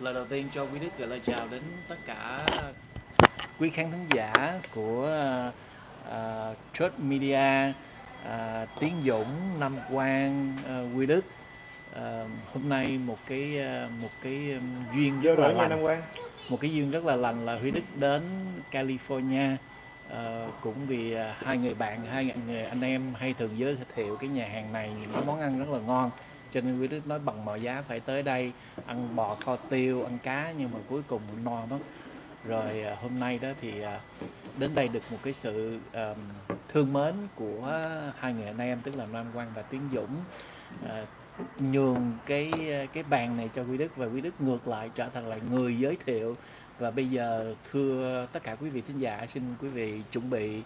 Lời đầu tiên cho Huy Đức gửi lời chào đến tất cả quý khán thính giả của Trust Media, Tiến Dũng, Nam Quang, Huy Đức. Hôm nay một cái duyên rất là lành, là Huy Đức đến California cũng vì hai người anh em hay thường giới thiệu cái nhà hàng này, những món ăn rất là ngon, cho nên Huy Đức nói bằng mọi giá phải tới đây ăn bò kho tiêu, ăn cá, nhưng mà cuối cùng no mất. Rồi hôm nay đó thì đến đây được một cái sự thương mến của hai người anh em, tức là Nam Quang và Tiến Dũng, nhường cái bàn này cho Huy Đức, và Huy Đức ngược lại trở thành là người giới thiệu. Và bây giờ thưa tất cả quý vị thính giả, xin quý vị chuẩn bị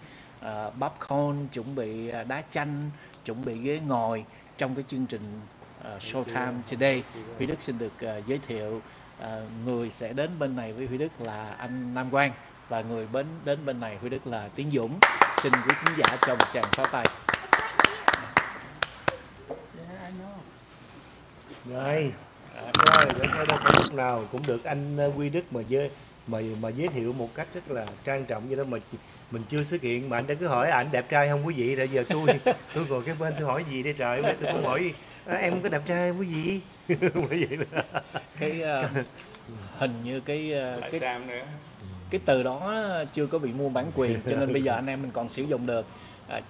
popcorn, chuẩn bị đá chanh, chuẩn bị ghế ngồi trong cái chương trình Showtime Today. Huy Đức xin được giới thiệu người sẽ đến bên này với Huy Đức là anh Nam Quang, và người đến bên này Huy Đức là Tiến Dũng. Xin quý khán giả cho một tràng pháo tay. Rồi, lúc nào cũng được anh Huy Đức mà giới thiệu một cách rất là trang trọng như đó, mà mình chưa xuất hiện mà anh đã cứ hỏi ảnh đẹp trai không quý vị. Rồi giờ tôi ngồi cái bên tôi hỏi gì đây trời, tôi cũng hỏi em có đẹp trai quý vị. Vậy là cái hình như cái từ đó chưa có bị mua bản quyền, cho nên bây giờ anh em mình còn sử dụng được.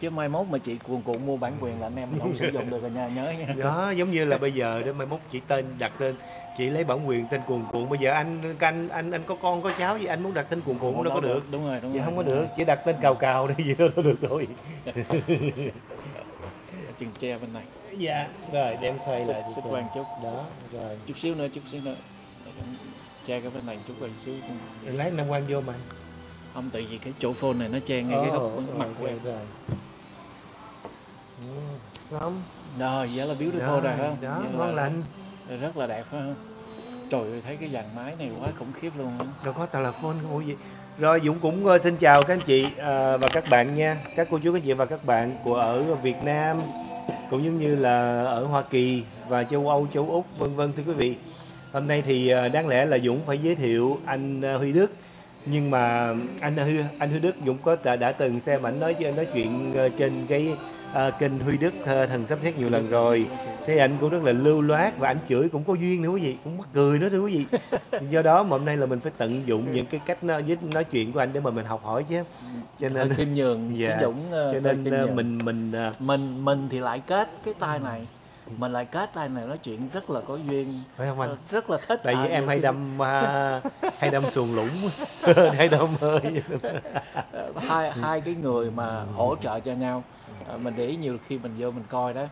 Chứ mai mốt mà chị cuồn cuộn mua bản quyền là anh em không sử dụng được rồi nha, nhớ nha. Đó, giống như là bây giờ đó, mai mốt chị tên đặt tên, chị lấy bản quyền tên cuồn cuộn. Bây giờ anh có con có cháu gì, anh muốn đặt tên cuồn cuộn đâu có được. Đúng rồi. Không có được, chỉ đặt tên cào cào đi gì đó được thôi. Chừng tre bên này. Dạ. Rồi đem xoay lại. Xích quang chút. Đó. Rồi. Chút xíu nữa. Che cái bên này chút quay xíu. Lát Nam Quang vô mà. Không, tại vì cái chỗ phone này nó che ngay cái góc mặt của em. Xong. Rồi, vậy là beautiful rồi không? Đó, ngon lành. Rất là đẹp phải không? Trời ơi, thấy cái dàn máy này quá khủng khiếp luôn. Đâu có telephone không gì. Rồi Dũng cũng xin chào các anh chị và các bạn nha. Các cô chú, các chị và các bạn của ở Việt Nam cũng giống như là ở Hoa Kỳ và châu Âu, châu Úc vân vân, thưa quý vị. Hôm nay thì đáng lẽ là Dũng phải giới thiệu anh Huy Đức, nhưng mà anh Huy Đức Dũng đã từng xem ảnh nói chuyện trên cái kênh Huy Đức Thần Sắp Xét nhiều lần rồi. Thế anh cũng rất là lưu loát và anh chửi cũng có duyên nữa quý vị, cũng mắc cười nữa quý vị. Do đó mà hôm nay là mình phải tận dụng những cái cách nói chuyện của anh để mà mình học hỏi chứ. Cho nên khiêm nhường, dạ. Dũng, cho nên mình thì lại kết cái tay này. Mình lại kết tay này nói chuyện rất là có duyên, phải không anh? Rất là thích. Tại vì em hay đâm xuồng lũng, hay đâm hơi. Hai cái người mà hỗ trợ cho nhau. Mình để ý nhiều khi mình vô mình coi đó,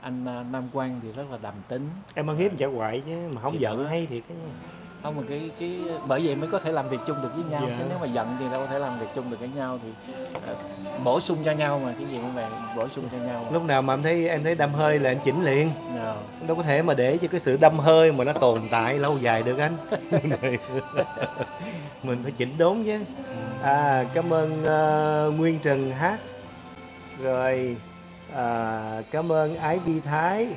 anh Nam Quang thì rất là đầm tính. Em ăn hiếp chả quậy chứ mà không giận hay thiệt cái không, mà cái bởi vậy mới có thể làm việc chung được với nhau. Dạ. Chứ nếu mà giận thì đâu có thể làm việc chung được với nhau, thì bổ sung cho nhau mà, cái gì cũng vậy, bổ sung cho nhau. Lúc nào mà em thấy đâm hơi là anh chỉnh liền. Dạ. Đâu có thể mà để cho cái sự đâm hơi mà nó tồn tại lâu dài được anh. Mình phải chỉnh đốn chứ. Cảm ơn Nguyên Trần Hát, rồi cảm ơn Ái Vi Thái.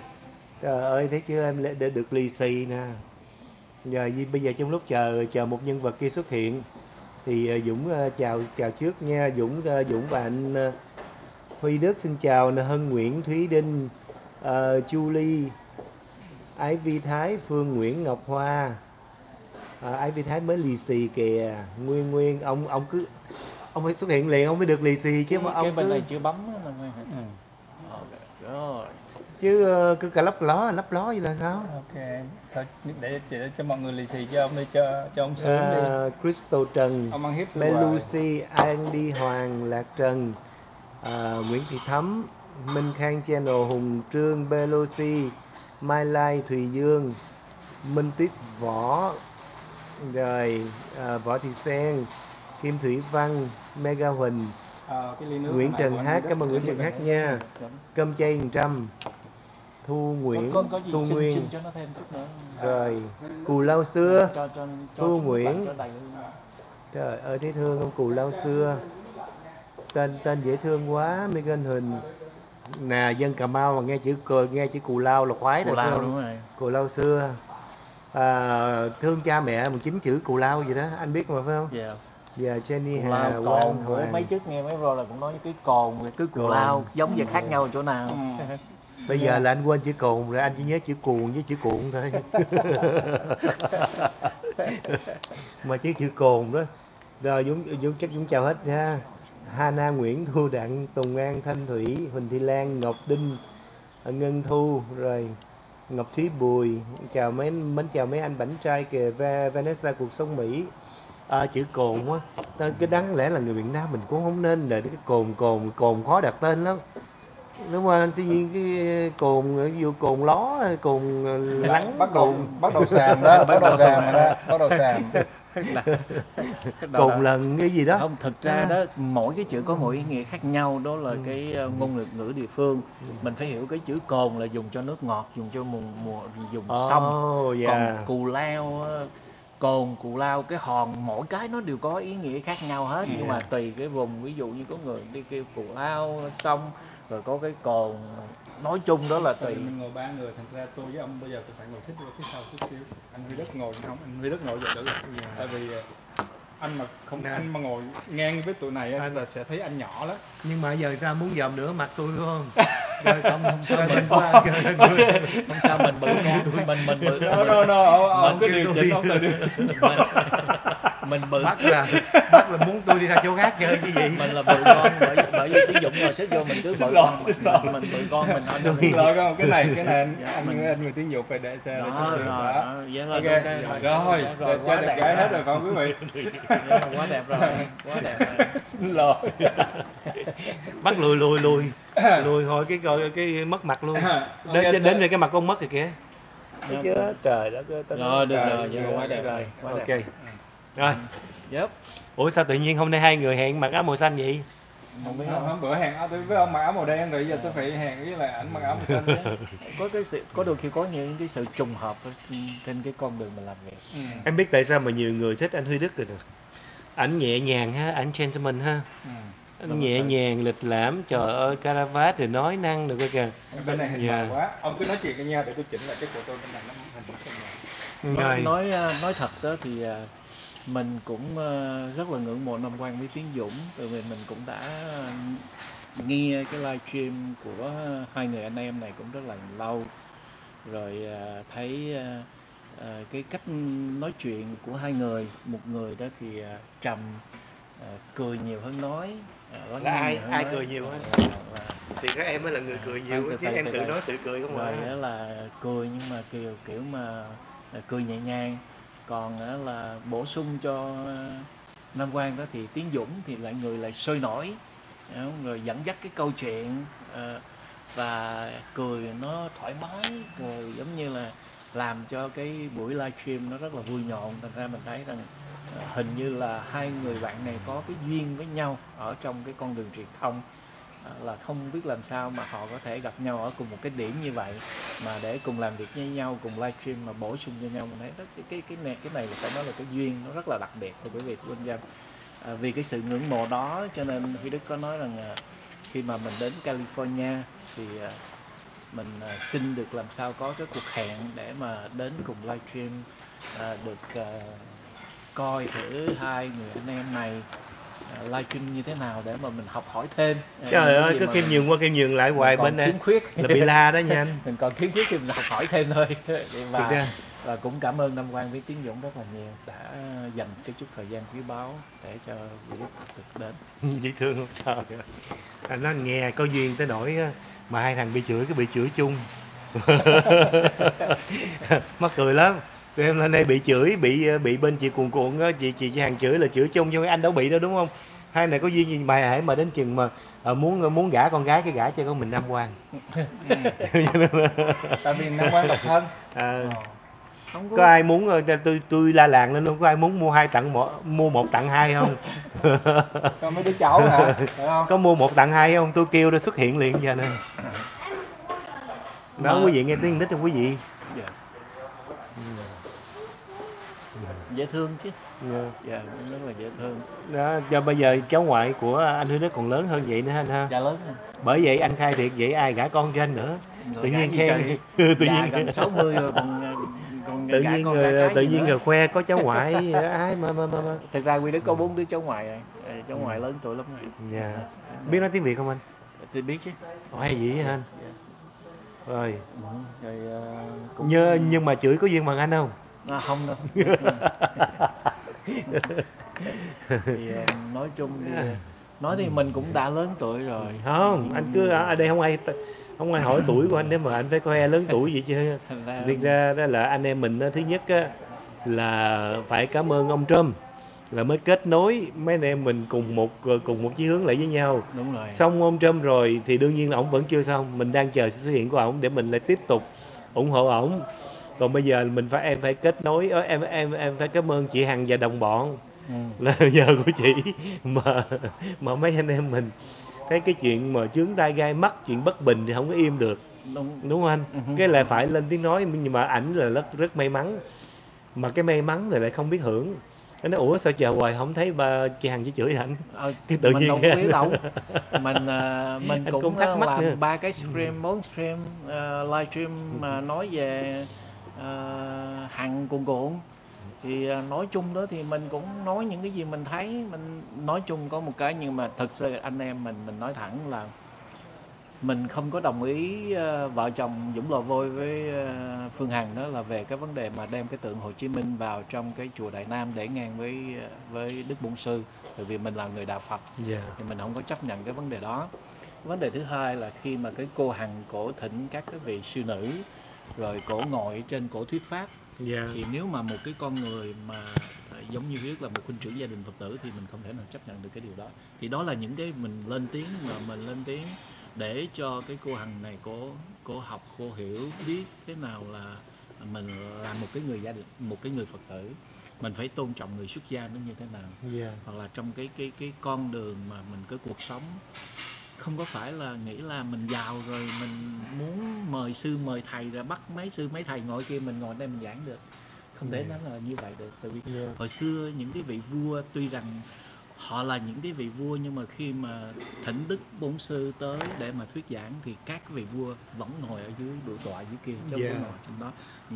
Trời ơi, thấy chưa, em để được lì xì nè. Giờ bây giờ trong lúc chờ một nhân vật kia xuất hiện thì Dũng chào trước nha. Dũng và anh Huy Đức xin chào nè. Hân Nguyễn, Thúy Đinh, Chu Ly, Ái Vi Thái, Phương Nguyễn, Ngọc Hoa. Ái Vi Thái mới lì xì kìa. Nguyên ông phải xuất hiện liền, ông mới được lì xì chứ. Mà ông bên này chưa bấm đó, rồi chứ cứ cả lấp ló vậy là sao? Ok, thôi để cho mọi người lì xì cho ông đi, cho ông sướng đi. Crystal Trần, Melusi, Andy Hoàng, Lạc Trần, Nguyễn Thị Thấm, Minh Khang Channel, Hùng Trương, Pelosi, Mai Lai, Thùy Dương, Minh Tuyết Võ, rồi Võ Thị Sen, Kim Thủy Văn, Mega Huỳnh, Nguyễn Trần Hát. Cảm ơn Nguyễn Trần Hát nha. Cơm chay 100, Thu Nguyễn, Thu Nguyên, rồi Cù Lao Xưa, Thu Nguyễn. Trời ơi, thấy thương ông Cù Lao Xưa, tên dễ thương quá. Megan Huỳnh nè, dân Cà Mau mà nghe chữ Cù Lao là khoái rồi. Cù Lao Xưa Thương cha mẹ một chín chữ cù lao gì đó, anh biết mà phải không? Dạ. Và Jenny cù Hà còn với mấy trước nghe mấy rồi là cũng nói cái cồn, cái cù lao giống và khác nhau chỗ nào. Bây giờ là anh quên chữ cồn rồi, anh chỉ nhớ chữ cuồng với chữ cuộn thôi. Mà chữ cồn đó. Rồi Dũng chắc Dũng chào hết ha. Hana, Nguyễn, Thu, Đặng, Tùng An, Thanh Thủy, Huỳnh Thị Lan, Ngọc Đinh, Ngân Thu, rồi Ngọc Thúy Bùi. Chào mấy, mến chào mấy anh bảnh trai kìa. Vanessa cuộc sống Mỹ. Chữ cồn á, cái đáng lẽ là người Việt Nam mình cũng không nên để cái cồn khó đặt tên lắm. Đúng rồi, anh. Tuy nhiên cái cồn, ví dụ cồn ló, cồn lắng, bắt đầu sàm đó, bắt đầu sàm. Cồn lần cái gì đó. Không, thực ra đó mỗi cái chữ có mỗi ý nghĩa khác nhau, đó là cái ngôn ngữ địa phương. Mình phải hiểu cái chữ cồn là dùng cho nước ngọt, dùng cho mùa dùng sông. Còn cù lao, cồn, cù lao, cái hòn, mỗi cái nó đều có ý nghĩa khác nhau hết. Nhưng mà tùy cái vùng, ví dụ như có người đi kêu cù lao, sông, rồi có cái cồn, nói chung đó là tùy. Mình ngồi ba người, thành ra tôi với ông bây giờ tôi phải ngồi thích phía sau chút xíu. Anh Huy Đức ngồi không, anh Huy Đức ngồi vậy được. Tại vì anh mà không, anh mà ngồi ngang với tụi này anh là sẽ thấy anh nhỏ lắm. Nhưng mà giờ sao muốn dòm nữa mặt tôi đúng không? Rồi không sao mình qua, không sao mình bự ngang, mình bự. Ông cứ điều chỉnh, ông tự điều chỉnh. Mình bự. Bác là muốn tôi đi ra chỗ khác chơi cái gì? Mình là bự con, bởi vì Tiến Dũng rồi xếp vô mình cứ bự con. Mình bự con, mình nói được. Rồi con, cái này anh người Tiến Dũng phải để xe. Đó rồi. Rồi, cho đẹp gái hết rồi con quý vị. Quá đẹp rồi, quá đẹp rồi. Xin lỗi. Bác lùi hồi cái mất mặt luôn. Đến về cái mặt con mất rồi kìa. Chứ trời đất ơi. Rồi được rồi, quá đẹp rồi. Ok. Rồi. Yep. Ủa sao tự nhiên hôm nay hai người hẹn mặc áo màu xanh vậy? Không biết không? Bữa hẹn tôi với ông mặc áo màu đen rồi giờ tôi phải hẹn với lại ảnh mặc áo màu xanh đấy. Có đôi khi có những cái sự trùng hợp trên cái con đường mình làm việc. Em biết tại sao mà nhiều người thích anh Huy Đức rồi. Ảnh nhẹ nhàng ha, ảnh gentleman ha. Anh nhẹ nhàng, lịch lãm, trời ơi, caravat rồi nói năng được coi kìa. Bên này hình mờ quá. Ông cứ nói chuyện với nhau để tôi chỉnh lại cái của tôi bên này nó hình mờ. Nói thật đó thì mình cũng rất là ngưỡng mộ Nam Quang với Tiến Dũng. Tại vì mình cũng đã nghe cái live stream của hai người anh em này cũng rất là lâu. Rồi thấy cái cách nói chuyện của hai người. Một người đó thì trầm, cười nhiều hơn nói. Là ai cười nhiều hơn? Thì các em mới là người cười nhiều, chứ em tự nói tự cười không rồi. Rồi là cười nhưng mà kiểu mà cười nhẹ nhàng. Còn là bổ sung cho Nam Quang đó thì Tiến Dũng thì lại người lại sôi nổi, rồi dẫn dắt cái câu chuyện và cười nó thoải mái, rồi giống như là làm cho cái buổi livestream nó rất là vui nhộn. Thành ra mình thấy rằng hình như là hai người bạn này có cái duyên với nhau ở trong cái con đường truyền thông, là không biết làm sao mà họ có thể gặp nhau ở cùng một cái điểm như vậy mà để cùng làm việc với nhau, cùng livestream mà bổ sung cho nhau. Mình thấy cái này phải nói là cái duyên nó rất là đặc biệt của quý vị của anh em. Vì cái sự ngưỡng mộ đó cho nên Huy Đức có nói rằng khi mà mình đến California thì mình xin được làm sao có cái cuộc hẹn để mà đến cùng livestream, được coi thử hai người anh em này livestream như thế nào để mà mình học hỏi thêm. Trời ơi, cứ kim nhường qua kim nhường lại hoài bên đây là bị la đó nha anh. Mình còn khiếm khuyết thì mình học hỏi thêm thôi. Và cũng cảm ơn Nam Quang với Tiến Dũng rất là nhiều đã dành cái chút thời gian quý báu để cho Huy Đức được đến. Dễ thương không? Trời ơi. Nó nghe có duyên tới nỗi mà hai thằng bị chửi cái bị chửi chung. Mắc cười lắm. Tụi em lên đây bị chửi, bị bên chị cuộn á, chị Hằng chửi là chửi chung cho mấy anh đâu bị đâu đúng không? Hai này có duyên gì mày hãy mà đến chừng mà muốn gả con gái cái gả cho con mình Nam Quang. Tại vì Nam Quang độc thân. Không có ai muốn tôi la làng lên luôn, có ai muốn mua một tặng hai không? Có mấy đứa cháu hả? Có mua 1 tặng 2 không? Tôi kêu ra xuất hiện liền giờ nè. Đó quý vị nghe tiếng nít không quý vị? Dễ thương chứ. Dạ, rất là dễ thương. Đó, do bây giờ cháu ngoại của anh Huy Đức còn lớn hơn vậy nữa anh ha. Dạ lớn. Bởi vậy anh khai thiệt vậy ai gả con cho anh nữa. Tự nhiên khen. Tự nhiên gần 60 rồi còn tự nhiên người khoe có cháu ngoại ai mà. Thực ra Huy Đức có 4 đứa cháu ngoại rồi, cháu ngoại lớn tuổi lắm rồi. Yeah. Biết nói tiếng Việt không anh? Tôi biết chứ. Hay gì vậy anh? Rồi. Rồi cũng... nhưng mà chửi có duyên bằng anh không? À, không đâu. Thì nói chung thì, nói thì mình cũng đã lớn tuổi rồi. Không, anh cứ ở đây không ai hỏi tuổi của anh, nếu mà anh phải khoe lớn tuổi vậy chứ. Việc ra đó là anh em mình, thứ nhất là phải cảm ơn ông Trump là mới kết nối mấy anh em mình cùng một chí hướng lại với nhau. Đúng rồi. Xong ông Trump rồi thì đương nhiên là ổng vẫn chưa xong, mình đang chờ sự xuất hiện của ổng để mình lại tiếp tục ủng hộ ổng. Còn bây giờ mình phải em phải kết nối, em phải cảm ơn chị Hằng và đồng bọn. Là nhờ của chị mà mấy anh em mình thấy cái chuyện mà chướng tai gai mắt, chuyện bất bình thì không có im được. Đúng không anh? Cái là phải lên tiếng nói, nhưng mà ảnh là rất may mắn. Mà cái may mắn thì lại không biết hưởng. Nó nói, ủa sao chờ hoài không thấy ba chị Hằng chỉ chửi ảnh. Cái tự nhiên không biết đâu. Mình cũng thắc mắc làm nữa. 3 cái stream, 4 stream, livestream mà nói về Hằng cuộn. Thì nói chung đó thì mình cũng nói những cái gì mình thấy, mình nói chung có một cái, nhưng mà thật sự anh em mình nói thẳng là mình không có đồng ý vợ chồng Dũng Lò Vôi với Phương Hằng, đó là về cái vấn đề mà đem cái tượng Hồ Chí Minh vào trong cái chùa Đại Nam để ngang với Đức Bổn Sư, bởi vì mình là người đạo Phật. Thì mình không có chấp nhận cái vấn đề đó. Vấn đề thứ hai là khi mà cái cô Hằng cổ thỉnh các cái vị sư nữ rồi cổ ngồi trên cổ thuyết pháp. Thì nếu mà một cái con người mà giống như Huyết là một huynh trưởng gia đình Phật tử thì mình không thể nào chấp nhận được cái điều đó. Thì đó là những cái mình lên tiếng, mà mình lên tiếng để cho cái cô Hằng này cô học, cô hiểu biết thế nào là mình là một cái người gia đình, một cái người Phật tử, mình phải tôn trọng người xuất gia nó như thế nào. Hoặc là trong cái con đường mà mình cái cuộc sống, không có phải là nghĩ là mình giàu rồi mình muốn mời sư mời thầy ra bắt mấy sư mấy thầy ngồi kia, mình ngồi đây mình giảng được. Không thể nói là như vậy được. Tại vì hồi xưa những cái vị vua tuy rằng họ là những cái vị vua, nhưng mà khi mà thỉnh Đức Bổn Sư tới để mà thuyết giảng thì các vị vua vẫn ngồi ở dưới bự tọa dưới kia, chứ không ngồi trên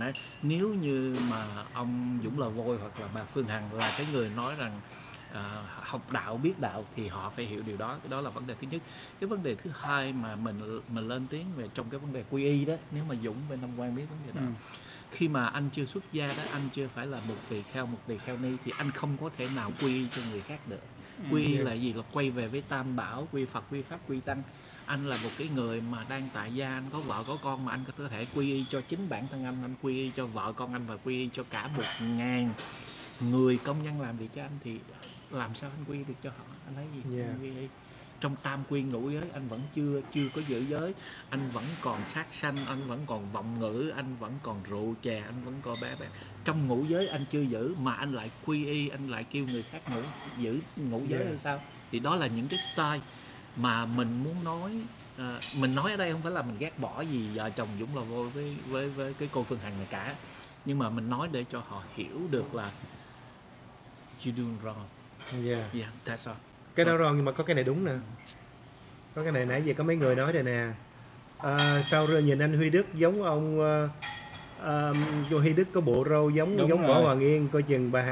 đó. Nếu như mà ông Dũng Lò Vôi hoặc là bà Phương Hằng là cái người nói rằng học đạo biết đạo thì họ phải hiểu điều đó. Cái đó là vấn đề thứ nhất. Cái vấn đề thứ hai mà mình lên tiếng về trong cái vấn đề quy y đó, nếu mà Dũng bên Nam Quang biết vấn đề đó. Khi mà anh chưa xuất gia đó, anh chưa phải là một tỳ kheo ni thì anh không có thể nào quy y cho người khác được. Quy y là gì? Là quay về với Tam Bảo, quy Phật, quy Pháp, quy Tăng. Anh là một cái người mà đang tại gia, anh có vợ có con mà anh có thể quy y cho chính bản thân anh quy y cho vợ con anh và quy y cho cả 1.000 người công nhân làm việc cho anh thì làm sao anh quy được cho họ? Anh thấy gì? Trong tam quy ngũ giới anh vẫn chưa có giữ giới, anh vẫn còn sát sanh, anh vẫn còn vọng ngữ, anh vẫn còn rượu chè, anh vẫn còn bé bè. Trong ngũ giới anh chưa giữ mà anh lại quy y, anh lại kêu người khác giữ ngũ giới hay sao? Thì đó là những cái sai mà mình muốn nói. Mình nói ở đây không phải là mình ghét bỏ gì vợ chồng Dũng Lò Vôi với cái cô Phương Hằng này cả, nhưng mà mình nói để cho họ hiểu được là you doing wrong. That's all. Cái đó rồi, nhưng mà có cái này đúng nè. Có cái này nãy giờ có mấy người nói rồi nè. Sau rồi nhìn anh Huy Đức giống ông Huy Đức có bộ râu giống Võ Hoàng Yên. Coi chừng bà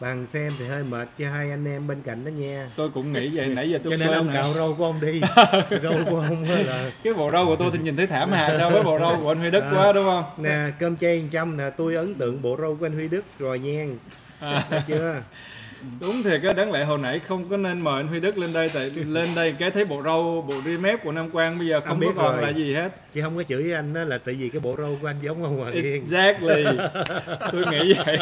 Hằng xem thì hơi mệt cho hai anh em bên cạnh đó nha. Tôi cũng nghĩ vậy nãy giờ tôi. Cho nên ông cạo râu của ông đi. Râu của ông là cái bộ râu của tôi thì nhìn thấy thảm hại so với bộ râu của anh Huy Đức quá, đúng không? Nè, cơm chay 100 nè, tôi ấn tượng bộ râu của anh Huy Đức rồi nha. Được chưa? Đúng thiệt á, đáng lẽ hồi nãy không có nên mời anh Huy Đức lên đây, tại lên đây cái thấy bộ râu, bộ ri mép của Nam Quang bây giờ không biết còn là gì hết. Chị không có chửi anh đó là tại vì cái bộ râu của anh giống ông Hoàng Yên. Exactly. Tôi nghĩ vậy.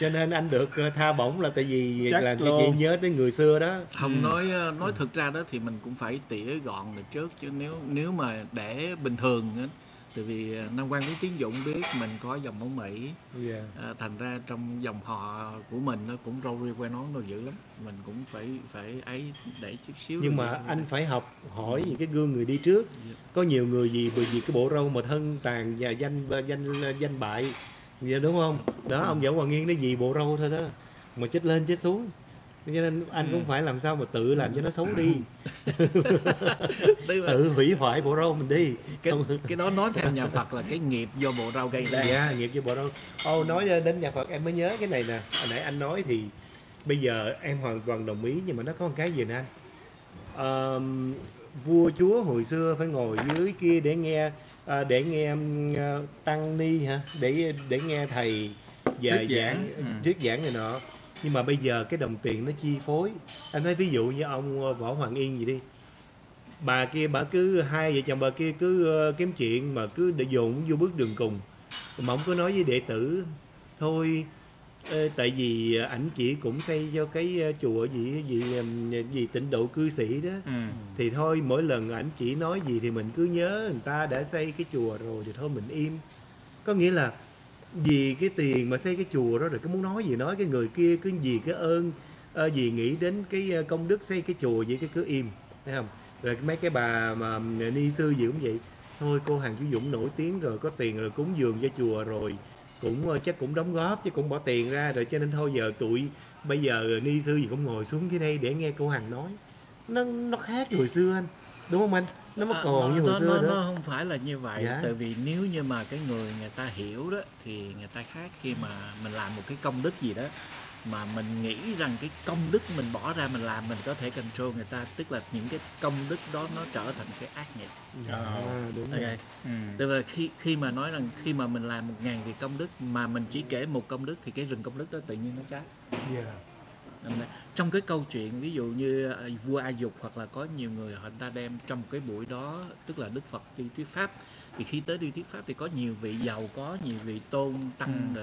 Cho nên anh được tha bổng là tại vì chắc là cái chị nhớ tới người xưa đó. Không nói thực ra đó thì mình cũng phải tỉa gọn được trước, chứ nếu mà để bình thường đó, tại vì Nam Quang với Tiến Dũng biết mình có dòng máu Mỹ, thành ra trong dòng họ của mình nó cũng râu ria que nón đồ dữ lắm, mình cũng phải ấy để chút xíu. Nhưng mà anh phải học hỏi những cái gương người đi trước. Có nhiều người gì bởi vì cái bộ râu mà thân tàn và danh bại, đúng không? Đó, ông Võ Hoàng Yên nó gì bộ râu thôi đó, mà chết lên chết xuống. cho nên anh cũng phải làm sao mà tự làm cho nó xấu đi. Tự hủy hoại bộ râu mình đi. Cái đó nói theo nhà Phật là cái nghiệp do bộ râu gây ra. Dạ, nghiệp do bộ râu. Ô, nói đến nhà Phật em mới nhớ cái này nè. Hồi nãy anh nói thì bây giờ em hoàn toàn đồng ý, nhưng mà nó có một cái gì nè anh. Vua chúa hồi xưa phải ngồi dưới kia để nghe tăng ni hả, để nghe thầy về giảng thuyết giảng này nọ. Nhưng mà bây giờ cái đồng tiền nó chi phối. Anh thấy ví dụ như ông Võ Hoàng Yên gì đi, bà kia bà cứ hai vợ chồng bà kia cứ kiếm chuyện mà cứ để dồn vô bước đường cùng, mà ông có nói với đệ tử thôi, tại vì ảnh chỉ cũng xây cho cái chùa gì tịnh độ cư sĩ đó, thì thôi mỗi lần ảnh chỉ nói gì thì mình cứ nhớ người ta đã xây cái chùa rồi thì thôi mình im. Có nghĩa là vì cái tiền mà xây cái chùa đó rồi cứ muốn nói gì nói, cái người kia cứ vì cái ơn vì nghĩ đến cái công đức xây cái chùa vậy cái cứ im, thấy không? Rồi mấy cái bà mà ni sư gì cũng vậy, thôi cô Hằng chú Dũng nổi tiếng rồi, có tiền rồi, cúng dường cho chùa rồi, cũng chắc cũng đóng góp chứ cũng bỏ tiền ra rồi, cho nên thôi giờ tụi bây giờ ni sư gì cũng ngồi xuống dưới đây để nghe cô Hằng nói. Nó khác hồi xưa anh, đúng không anh? Nó mà còn như hồi xưa nữa. Nó không phải là như vậy, dạ. Tại vì nếu như mà cái người ta hiểu đó thì người ta khác. Khi mà mình làm một cái công đức gì đó mà mình nghĩ rằng cái công đức mình bỏ ra mình làm, mình có thể control người ta, tức là những cái công đức đó nó trở thành cái ác nghiệp. Đúng rồi. Tức là khi mà nói rằng khi mà mình làm 1000 việc công đức mà mình chỉ kể một công đức thì cái rừng công đức đó tự nhiên nó cháy. Trong cái câu chuyện ví dụ như vua A Dục hoặc là có nhiều người họ ta đem trong cái buổi đó, tức là Đức Phật đi thuyết pháp, thì khi tới đi thuyết pháp thì có nhiều vị giàu có, nhiều vị tôn tăng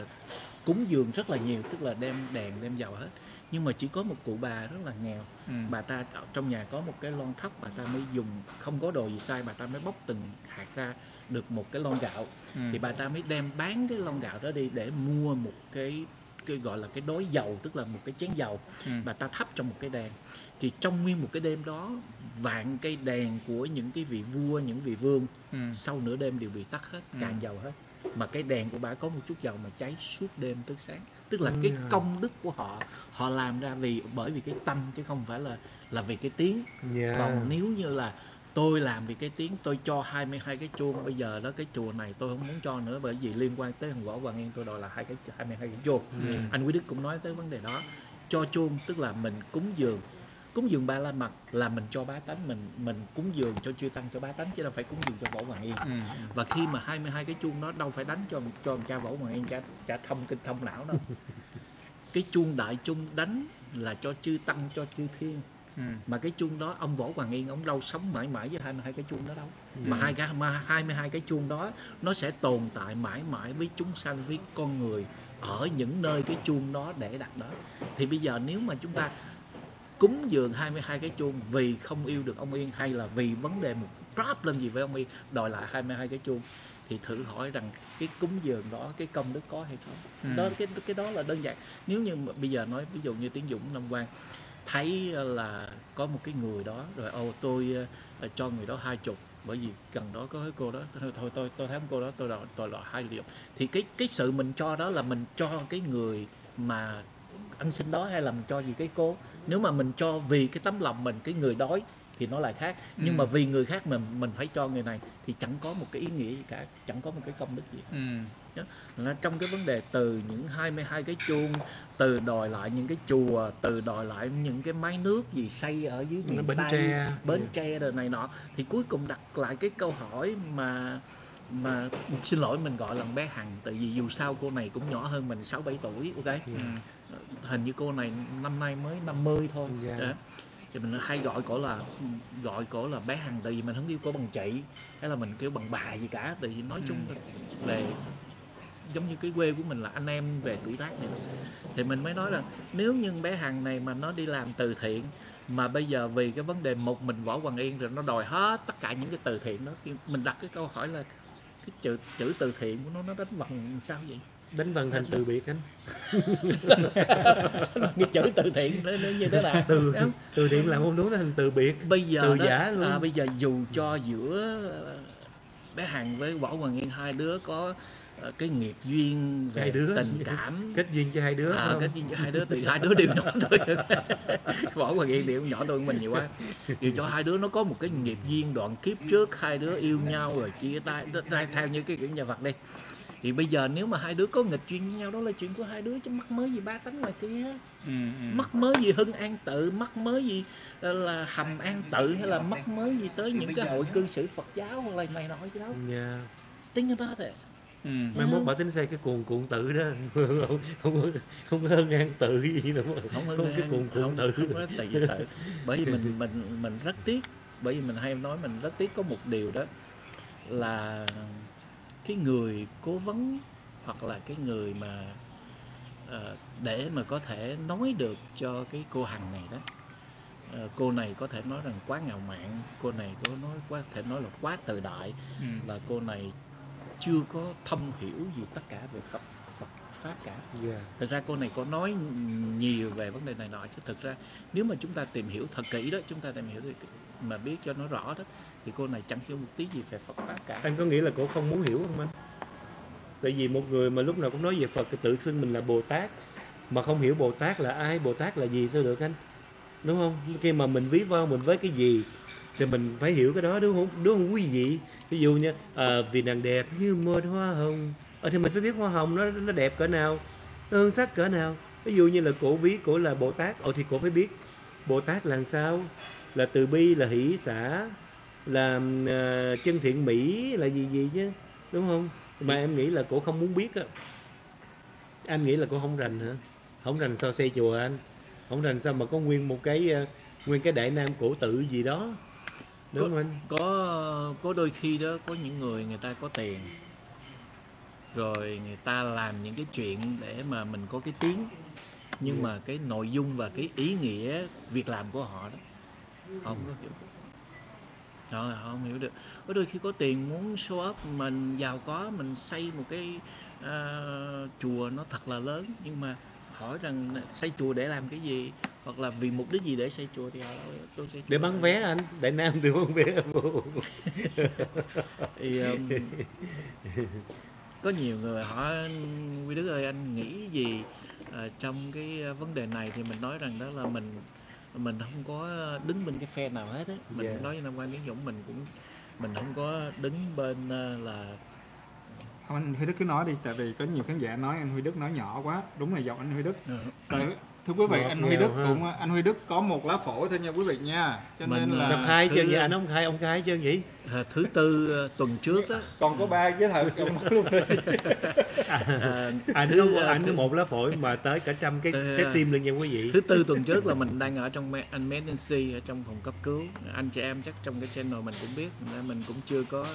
cúng dường rất là nhiều, tức là đem đèn đem dầu hết, nhưng mà chỉ có một cụ bà rất là nghèo, bà ta trong nhà có một cái lon thóc, bà ta mới dùng không có đồ gì sai, bà ta mới bóc từng hạt ra được một cái lon gạo, thì bà ta mới đem bán cái lon gạo đó đi để mua một cái gọi là cái đối dầu, tức là một cái chén dầu, bà ta thắp trong một cái đèn. Thì trong nguyên một cái đêm đó, vạn cây đèn của những cái vị vua, những vị vương sau nửa đêm đều bị tắt hết, cạn dầu hết, mà cái đèn của bà có một chút dầu mà cháy suốt đêm tới sáng. Tức là cái công đức của họ, họ làm ra vì bởi vì cái tâm chứ không phải là vì cái tiếng. Còn nếu như là tôi làm vì cái tiếng, tôi cho 22 cái chuông, bây giờ đó cái chùa này tôi không muốn cho nữa, bởi vì liên quan tới thằng Võ Hoàng Yên, tôi đòi là 22 cái chuông. Anh Huy Đức cũng nói tới vấn đề đó. Cho chuông tức là mình cúng dường Ba La Mật là mình cho bá tánh, mình cúng dường cho chư tăng, cho bá tánh, chứ đâu phải cúng dường cho Võ Hoàng Yên. Và khi mà 22 cái chuông đó đâu phải đánh cho cha Võ Hoàng Yên chả thông kinh thông não đâu. Cái chuông đại chung đánh là cho chư tăng, cho chư thiên. Mà cái chuông đó ông Võ Hoàng Yên ông đâu sống mãi mãi với 22 cái chuông đó đâu, mà 22 cái chuông đó nó sẽ tồn tại mãi mãi với chúng sanh, với con người ở những nơi cái chuông đó để đặt đó. Thì bây giờ nếu mà chúng ta cúng dường 22 cái chuông vì không yêu được ông Yên, hay là vì vấn đề một problem gì với ông Yên đòi lại 22 cái chuông, thì thử hỏi rằng cái cúng dường đó cái công đức có hay không. Đó cái đó là đơn giản. Nếu như bây giờ nói ví dụ như Tiến Dũng Nam Quang thấy là có một cái người đó rồi, tôi cho người đó 20, bởi vì gần đó có cái cô đó, thôi tôi thấy cô đó tôi đòi 20. Thì cái sự mình cho đó là mình cho cái người mà ăn xin đó, hay là mình cho gì cái cô? Nếu mà mình cho vì cái tấm lòng mình, cái người đói thì nó lại khác, nhưng mà vì người khác mình phải cho người này thì chẳng có một cái ý nghĩa gì cả, chẳng có một cái công đức gì. Trong cái vấn đề từ những 22 cái chuông, từ đòi lại những cái chùa, từ đòi lại những cái máy nước gì xây ở dưới miền Tây, Bến Tre rồi này nọ, thì cuối cùng đặt lại cái câu hỏi mà xin lỗi mình gọi là bé Hằng, tại vì dù sao cô này cũng nhỏ hơn mình 6-7 tuổi, ok? Hình như cô này năm nay mới 50 thôi. Thì mình hay gọi cổ là bé Hằng, tại vì mình không yêu cổ bằng chị hay là mình kêu bằng bà gì cả, tại vì nói chung về giống như cái quê của mình là anh em về tuổi tác này. Thì mình mới nói rằng nếu như bé Hằng này mà nó đi làm từ thiện, mà bây giờ vì cái vấn đề một mình Võ Hoàng Yên rồi nó đòi hết tất cả những cái từ thiện đó, mình đặt cái câu hỏi là cái chữ từ thiện của nó đánh vần sao vậy? Đánh vần thành từ biệt anh. Cái chữ từ thiện nó như thế nào? Từ thiện làm không đúng thành từ biệt. Bây giờ từ đó, giả luôn. Bây giờ dù cho giữa bé Hằng với Võ Hoàng Yên hai đứa có cái nghiệp duyên về tình cảm, kết duyên cho hai đứa, kết duyên cho hai đứa, từ hai đứa đều nhỏ thôi. Võ Hoàng Yên thì cũng nhỏ tôi mình nhiều quá, vì cho hai đứa nó có một cái nghiệp duyên đoạn kiếp trước hai đứa yêu nhau rồi chia tay, theo như cái kiểu nhà Phật đây. Thì bây giờ nếu mà hai đứa có nghịch chuyện với nhau đó là chuyện của hai đứa, chứ mắc mới gì ba tánh ngoài kia. Mắc mới gì Hưng An Tự, mắc mới gì là Hầm An Tự, hay là mắc mới gì tới những cái hội cư sĩ Phật giáo hoặc là mày nói cái đó. Tính about it. Mai mốt bà tính xây cái cuồng tự đó, không hơn An Tự gì đâu, không hơn cái cuồng tự. Bởi vì mình rất tiếc, bởi vì mình hay nói mình rất tiếc có một điều đó là cái người cố vấn hoặc là cái người mà để mà có thể nói được cho cái cô Hằng này đó, cô này có thể nói rằng quá ngạo mạn, cô này có nói quá, thể nói là quá tự đại, và cô này chưa có thông hiểu gì tất cả về Phật pháp cả. Thực ra cô này có nói nhiều về vấn đề này nọ, chứ thực ra nếu mà chúng ta tìm hiểu thật kỹ đó, chúng ta tìm hiểu mà biết cho nó rõ đó, thì cô này chẳng hiểu một tí gì về Phật pháp cả. Anh có nghĩ là cô không muốn hiểu không anh? Tại vì một người mà lúc nào cũng nói về Phật thì tự xưng mình là Bồ Tát, mà không hiểu Bồ Tát là ai, Bồ Tát là gì sao được anh? Đúng không? Khi mà mình ví von mình với cái gì thì mình phải hiểu cái đó, đúng không quý vị? Ví dụ như vì nàng đẹp như một hoa hồng, thì mình phải biết hoa hồng nó đẹp cỡ nào, nó hương sắc cỡ nào. Ví dụ như là cổ ví cổ là Bồ Tát, thì cổ phải biết Bồ Tát là sao, là từ bi, là hỷ xả, là chân thiện mỹ, là gì chứ, đúng không? Mà em nghĩ là cổ không muốn biết á. Anh nghĩ là cổ không rành hả? Không rành sao xây chùa anh? Không rành sao mà có nguyên một cái Đại Nam cổ tự gì đó, đúng không anh? Có đôi khi đó có những người ta có tiền rồi người ta làm những cái chuyện để mà mình có cái tiếng, nhưng mà cái nội dung và cái ý nghĩa việc làm của họ đó không có hiểu. Trời ơi, không hiểu được. Có đôi khi có tiền muốn show up, mình giàu có, mình xây một cái chùa nó thật là lớn, nhưng mà hỏi rằng xây chùa để làm cái gì, hoặc là vì mục đích gì để xây chùa thì họ tôi xây chùa. Để bán vé anh, Đại Nam thì bán vé. Thì, có nhiều người hỏi Huy Đức ơi, anh nghĩ gì trong cái vấn đề này, thì mình nói rằng đó là mình không có đứng bên cái phe nào hết á. Mình nói với Nam Quang Tiến Dũng, mình không có đứng bên là không. Anh Huy Đức cứ nói đi, tại vì có nhiều khán giả nói anh Huy Đức nói nhỏ quá. Đúng là giọng anh Huy Đức. Thưa quý vị, anh Huy Đức cũng có một lá phổi thôi nha quý vị nha. Cho nên là sắp khai chứ anh không khai, ông khai chứ vậy. Thứ tư tuần trước á. Còn có ba với thầy ông luôn rồi. Anh có một lá phổi mà tới cả trăm cái tim luôn nha quý vị. Thứ tư tuần trước là mình đang ở trong emergency, ở trong phòng cấp cứu. Anh chị em chắc trong cái channel mình cũng biết, mình cũng chưa có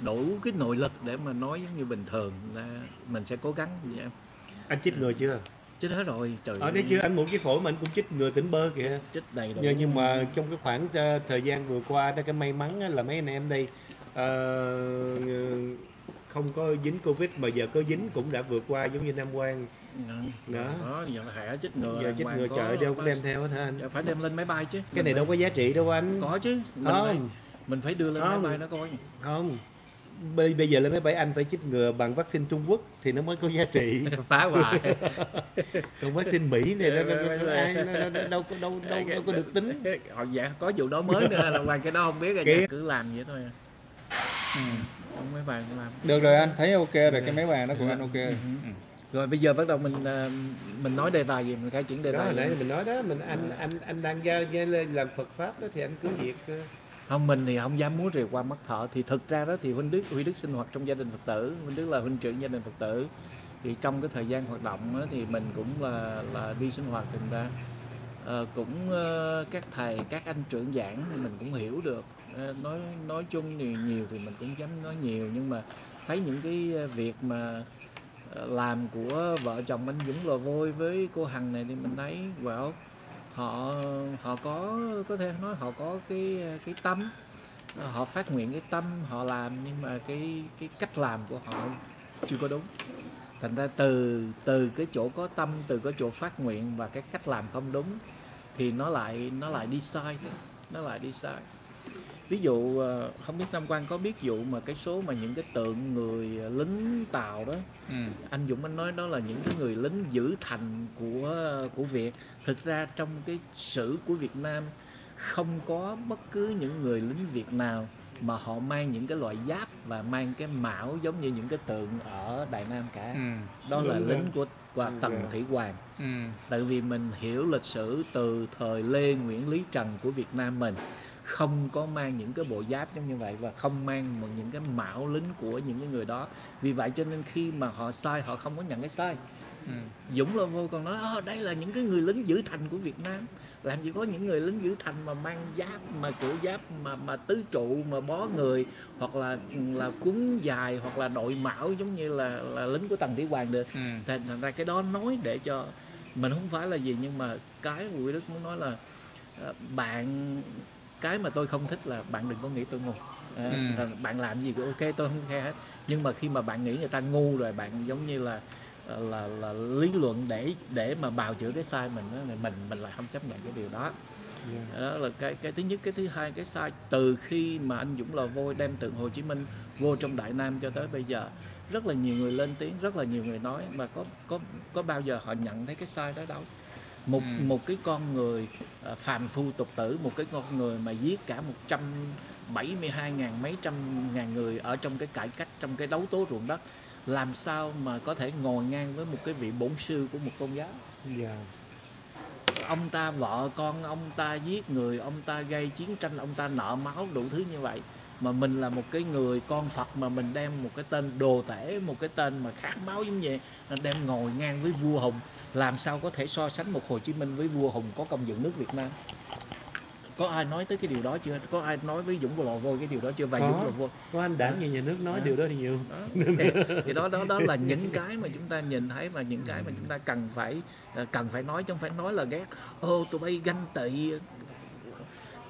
đủ cái nội lực để mà nói giống như bình thường. Mình sẽ cố gắng nha em. Anh chích người chưa? Chết hết rồi, trời ơi. Đấy chứ, anh một cái phổi mà anh cũng chích ngừa tỉnh bơ kìa. Chích đầy rồi. Nhưng mà trong cái khoảng thời gian vừa qua đó, cái may mắn là mấy anh em đây không có dính Covid, mà giờ có dính cũng đã vượt qua, giống như Nam Quang. Đó, giờ hả chích ngừa. Giờ chích ngừa chợ đeo cũng đem theo hết hả anh? Phải đem lên máy bay chứ. Cái này đâu có giá trị đâu anh. Có chứ. Mình phải đưa lên máy bay nó coi. Không. Bây giờ lên máy bay anh phải chích ngừa bằng vaccine Trung Quốc thì nó mới có giá trị. Phá hoại. Còn vaccine Mỹ này đâu có được tính. Họ dạ có vụ đó mới nữa là ngoài cái đó không biết rồi, cứ làm vậy thôi. Máy bàn làm. Được rồi anh, thấy ok rồi, cái máy bàn đó của anh ok rồi. Rồi bây giờ bắt đầu mình nói đề tài gì, mình khai triển đề tài. Đó nãy mình nói đó, anh đang làm Phật pháp đó thì anh cứ việc. Không, mình thì không dám múa rìu qua mắt thợ. Thì thực ra đó thì Huy Đức sinh hoạt trong gia đình Phật tử, Huy Đức là huynh trưởng gia đình Phật tử. Thì trong cái thời gian hoạt động đó, thì mình cũng là đi sinh hoạt tình ra cũng các thầy, các anh trưởng giảng thì mình cũng hiểu được. Nói chung thì nhiều thì mình cũng dám nói nhiều, nhưng mà thấy những cái việc mà làm của vợ chồng anh Dũng Lò Vôi với cô Hằng này thì mình thấy wow, họ có thể nói họ có cái tâm, họ phát nguyện cái tâm họ làm, nhưng mà cái cách làm của họ chưa có đúng. Thành ra từ cái chỗ có tâm, từ cái chỗ phát nguyện và cái cách làm không đúng thì nó lại đi sai. Ví dụ không biết Nam Quang có biết vụ mà cái số mà những cái tượng người lính Tàu đó, anh Dũng anh nói đó là những cái người lính giữ thành của Việt. Thực ra trong cái sử của Việt Nam không có bất cứ những người lính Việt nào mà họ mang những cái loại giáp và mang cái mão giống như những cái tượng ở Đại Nam cả. Đó là lính của Tần Thủy Hoàng. Tại vì mình hiểu lịch sử từ thời Lê Nguyễn Lý Trần của Việt Nam mình không có mang những cái bộ giáp giống như vậy và không mang một những cái mão lính của những cái người đó. Vì vậy cho nên khi mà họ sai họ không có nhận cái sai. Dũng Lò Vôi còn nói đây là những cái người lính giữ thành của Việt Nam. Làm gì có những người lính giữ thành mà mang giáp, mà kiểu giáp mà tứ trụ mà bó người, hoặc là quấn dài, hoặc là đội mão giống như là lính của Tần Thủy Hoàng được. Thành ra cái đó nói để cho mình không phải là gì, nhưng mà cái Huy Đức muốn nói là bạn, cái mà tôi không thích là bạn đừng có nghĩ tôi ngu. Bạn làm gì cũng ok, tôi không khe hết. Nhưng mà khi mà bạn nghĩ người ta ngu rồi, bạn giống như là lý luận để mà bào chữa cái sai mình đó, mình lại không chấp nhận cái điều đó. Đó là cái thứ nhất. Cái thứ hai, cái sai từ khi mà anh Dũng Lò Vôi đem tượng Hồ Chí Minh vô trong Đại Nam cho tới bây giờ, rất là nhiều người lên tiếng, rất là nhiều người nói, mà có bao giờ họ nhận thấy cái sai đó đâu. Một cái con người phàm phu tục tử, một cái con người mà giết cả 172.000 mấy trăm ngàn người ở trong cái cải cách, trong cái đấu tố ruộng đất, làm sao mà có thể ngồi ngang với một cái vị bổn sư của một tôn giáo. Ông ta vợ con ông ta giết người, ông ta gây chiến tranh, ông ta nợ máu đủ thứ như vậy, mà mình là một cái người con Phật mà mình đem một cái tên đồ tể, một cái tên mà khát máu giống vậy, đem ngồi ngang với vua Hùng. Làm sao có thể so sánh một Hồ Chí Minh với vua Hùng có công dựng nước Việt Nam? Có ai nói tới cái điều đó chưa? Có ai nói với Dũng Lò Vôi cái điều đó chưa? Và Dũng Lò Vôi có anh Đảng như nhà nước nói điều đó thì nhiều. Thì đó là những cái mà chúng ta nhìn thấy, và những cái mà chúng ta cần phải nói, chứ không phải nói là ghét. Tụi bay ganh tị.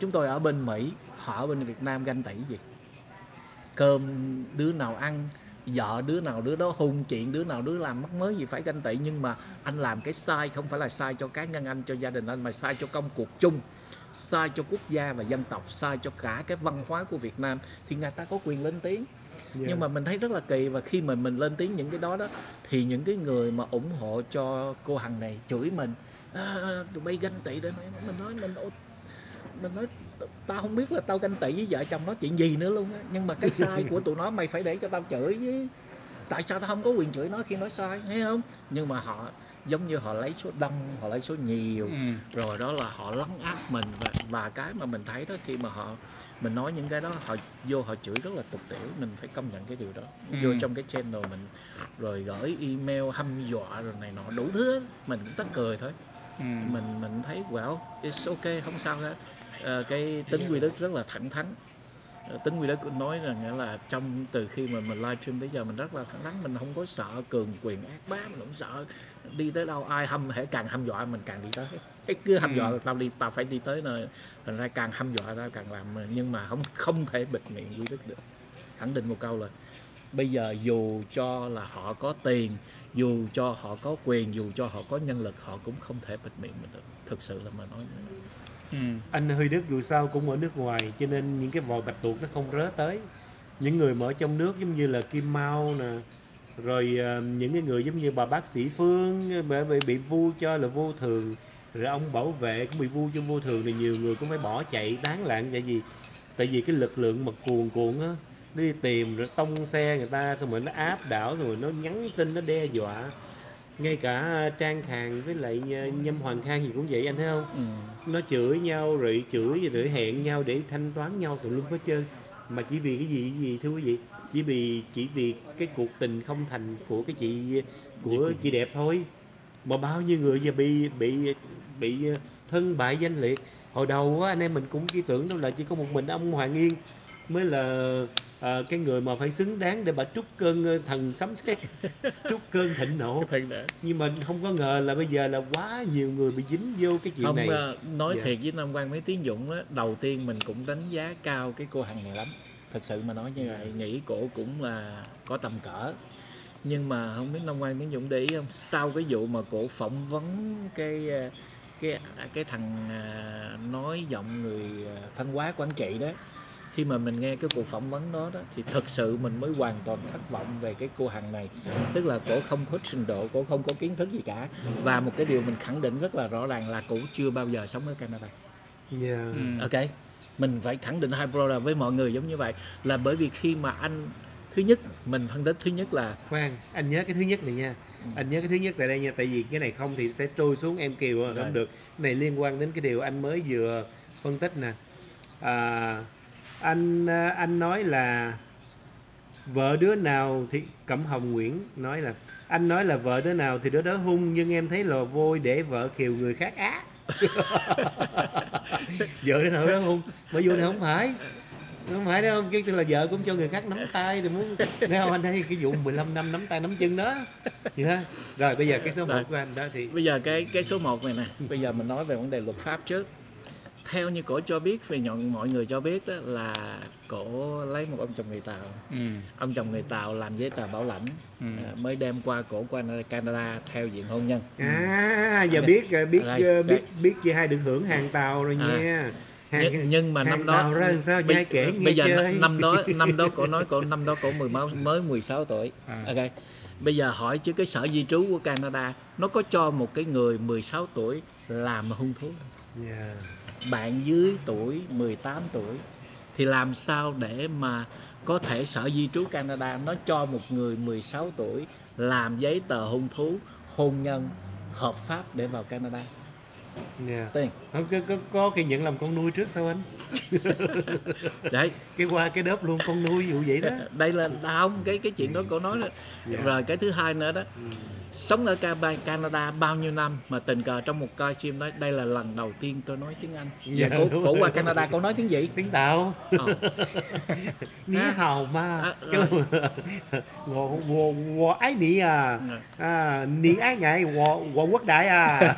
Chúng tôi ở bên Mỹ, họ ở bên Việt Nam ganh tị gì? Cơm đứa nào ăn, vợ đứa nào đứa đó hung, chuyện đứa nào đứa làm mắc mới gì phải ganh tị. Nhưng mà anh làm cái sai không phải là sai cho cá nhân anh, cho gia đình anh, mà sai cho công cuộc chung, sai cho quốc gia và dân tộc, sai cho cả cái văn hóa của Việt Nam, thì người ta có quyền lên tiếng. Nhưng mà mình thấy rất là kỳ. Và khi mà mình lên tiếng những cái đó thì những cái người mà ủng hộ cho cô Hằng này chửi mình, tụi bay ganh tị. Để mình nói tao không biết là tao ganh tị với vợ chồng nó chuyện gì nữa luôn á, nhưng mà cái sai của tụi nó mày phải để cho tao chửi chứ. Tại sao tao không có quyền chửi nó khi nó sai, thấy không? Nhưng mà họ giống như họ lấy số đông, họ lấy số nhiều, rồi đó là họ lấn áp mình. Và cái mà mình thấy đó, khi mà mình nói những cái đó, họ vô họ chửi rất là tục tiểu. Mình phải công nhận cái điều đó. Vô trong cái channel mình, rồi gửi email hăm dọa rồi này nọ đủ thứ, mình cũng tắt cười thôi. Mình thấy wow, it's ok, không sao hết. Cái tính Huy Đức rất là thẳng thắn. Tính Huy Đức cũng nói rằng là trong từ khi mà mình livestream tới giờ mình rất là thẳng thắn, mình không có sợ cường quyền ác bá, mình không sợ. Đi tới đâu ai càng hăm dọa mình càng đi tới. Cứ hăm dọa là tao phải đi tới nơi. Thành ra càng hăm dọa tao càng làm, nhưng mà không thể bịt miệng Huy Đức được. Khẳng định một câu là bây giờ dù cho là họ có tiền, dù cho họ có quyền, dù cho họ có nhân lực, họ cũng không thể bịt miệng mình được. Thực sự là mà nói. Anh Huy Đức dù sao cũng ở nước ngoài, cho nên những cái vòi bạch tuộc nó không rớ tới những người mở trong nước, giống như là Kim Mau nè, rồi những cái người giống như bà bác sĩ Phương bị vu cho là vô thường, rồi ông bảo vệ cũng bị vu cho vô thường, thì nhiều người cũng phải bỏ chạy tán loạn vậy gì. Tại vì cái lực lượng mà cuồn á, nó đi tìm rồi tông xe người ta, xong rồi nó áp đảo, rồi nó nhắn tin, nó đe dọa. Ngay cả Trang Khang với lại Nhâm Hoàng Khang gì cũng vậy, anh thấy không? Nó chửi nhau rồi chửi hẹn nhau để thanh toán nhau tùm lum hết trơn. Mà chỉ vì cái gì thưa quý vị? Chỉ vì cái cuộc tình không thành của cái chị chị đẹp thôi, mà bao nhiêu người giờ bị thân bại danh liệt. Hồi đầu á, anh em mình cũng chỉ tưởng đâu là chỉ có một mình ông Hoàng Yên mới là cái người mà phải xứng đáng để bà trút cơn thần sấm sét, trút cơn thịnh nộ. Nhưng mà không có ngờ là bây giờ là quá nhiều người bị dính vô cái chuyện này. Nói thiệt với Nam Quang với Tiến Dũng đó, đầu tiên mình cũng đánh giá cao cái cô Hằng này lắm. Thật sự mà nói như vậy, nghĩ cổ cũng là có tầm cỡ. Nhưng mà không biết Nam Quang Tiến Dũng để ý không? Sau cái vụ mà cổ phỏng vấn cái thằng nói giọng người Thanh Hóa Quảng Trị đó, khi mà mình nghe cái cuộc phỏng vấn đó, thì thực sự mình mới hoàn toàn thất vọng về cái cô Hằng này. Tức là cổ không có trình độ, cổ không có kiến thức gì cả. Và một cái điều mình khẳng định rất là rõ ràng là cổ chưa bao giờ sống ở Canada. Yeah. Ok, mình phải khẳng định hai pro với mọi người giống như vậy. Là bởi vì khi mà anh, thứ nhất mình phân tích, thứ nhất là khoan, anh nhớ cái thứ nhất này nha. Anh nhớ cái thứ nhất tại đây nha, tại vì cái này không thì sẽ trôi xuống em kiều rồi, không được. Cái này liên quan đến cái điều anh mới vừa phân tích nè. Anh nói là vợ đứa nào thì Cẩm Hồng Nguyễn nói là anh nói là vợ đứa nào thì đứa đó hung, nhưng em thấy Lò Vôi để vợ kiều người khác á. Vợ đứa nào đó hung, mà Vua này không phải. Không phải đâu, chứ là vợ cũng cho người khác nắm tay thì muốn. Nếu không anh thấy cái vụ 15 năm nắm tay nắm chân đó. Yeah. Rồi bây giờ cái số 1 của anh đó thì bây giờ cái số 1 này nè. Bây giờ mình nói về vấn đề luật pháp trước. Theo như cổ cho biết, về mọi người cho biết đó là cổ lấy một ông chồng người Tàu. Ông chồng người Tàu làm giấy tờ bảo lãnh, mới đem qua cổ qua Canada theo diện hôn nhân. Giờ biết chị hai được hưởng hàng Tàu rồi nha. Nhưng mà năm đó sao kể bây giờ chơi. năm đó cổ nói cổ năm đó cổ mới 16 tuổi. Ok. Bây giờ hỏi chứ cái sở di trú của Canada nó có cho một cái người 16 tuổi làm hôn thú. Yeah. Bạn dưới tuổi 18 tuổi thì làm sao để mà có thể sở di trú Canada nó cho một người 16 tuổi làm giấy tờ hôn thú, hôn nhân hợp pháp để vào Canada? Yeah. Không, có khi nhận làm con nuôi trước sao anh? Đấy. Cái qua cái đớp luôn con nuôi vụ vậy đó. Đây là không, cái chuyện đó cổ nói đó. Yeah. Rồi cái thứ hai nữa đó, sống ở Canada bao nhiêu năm mà tình cờ trong một coi stream nói đây là lần đầu tiên tôi nói tiếng Anh. Dạ, cổ qua Canada cổ nói tiếng gì? Tiếng Tàu. Ní hào ma. Ngộ ái nị à. Nị ái ngại ngộ quốc đại à.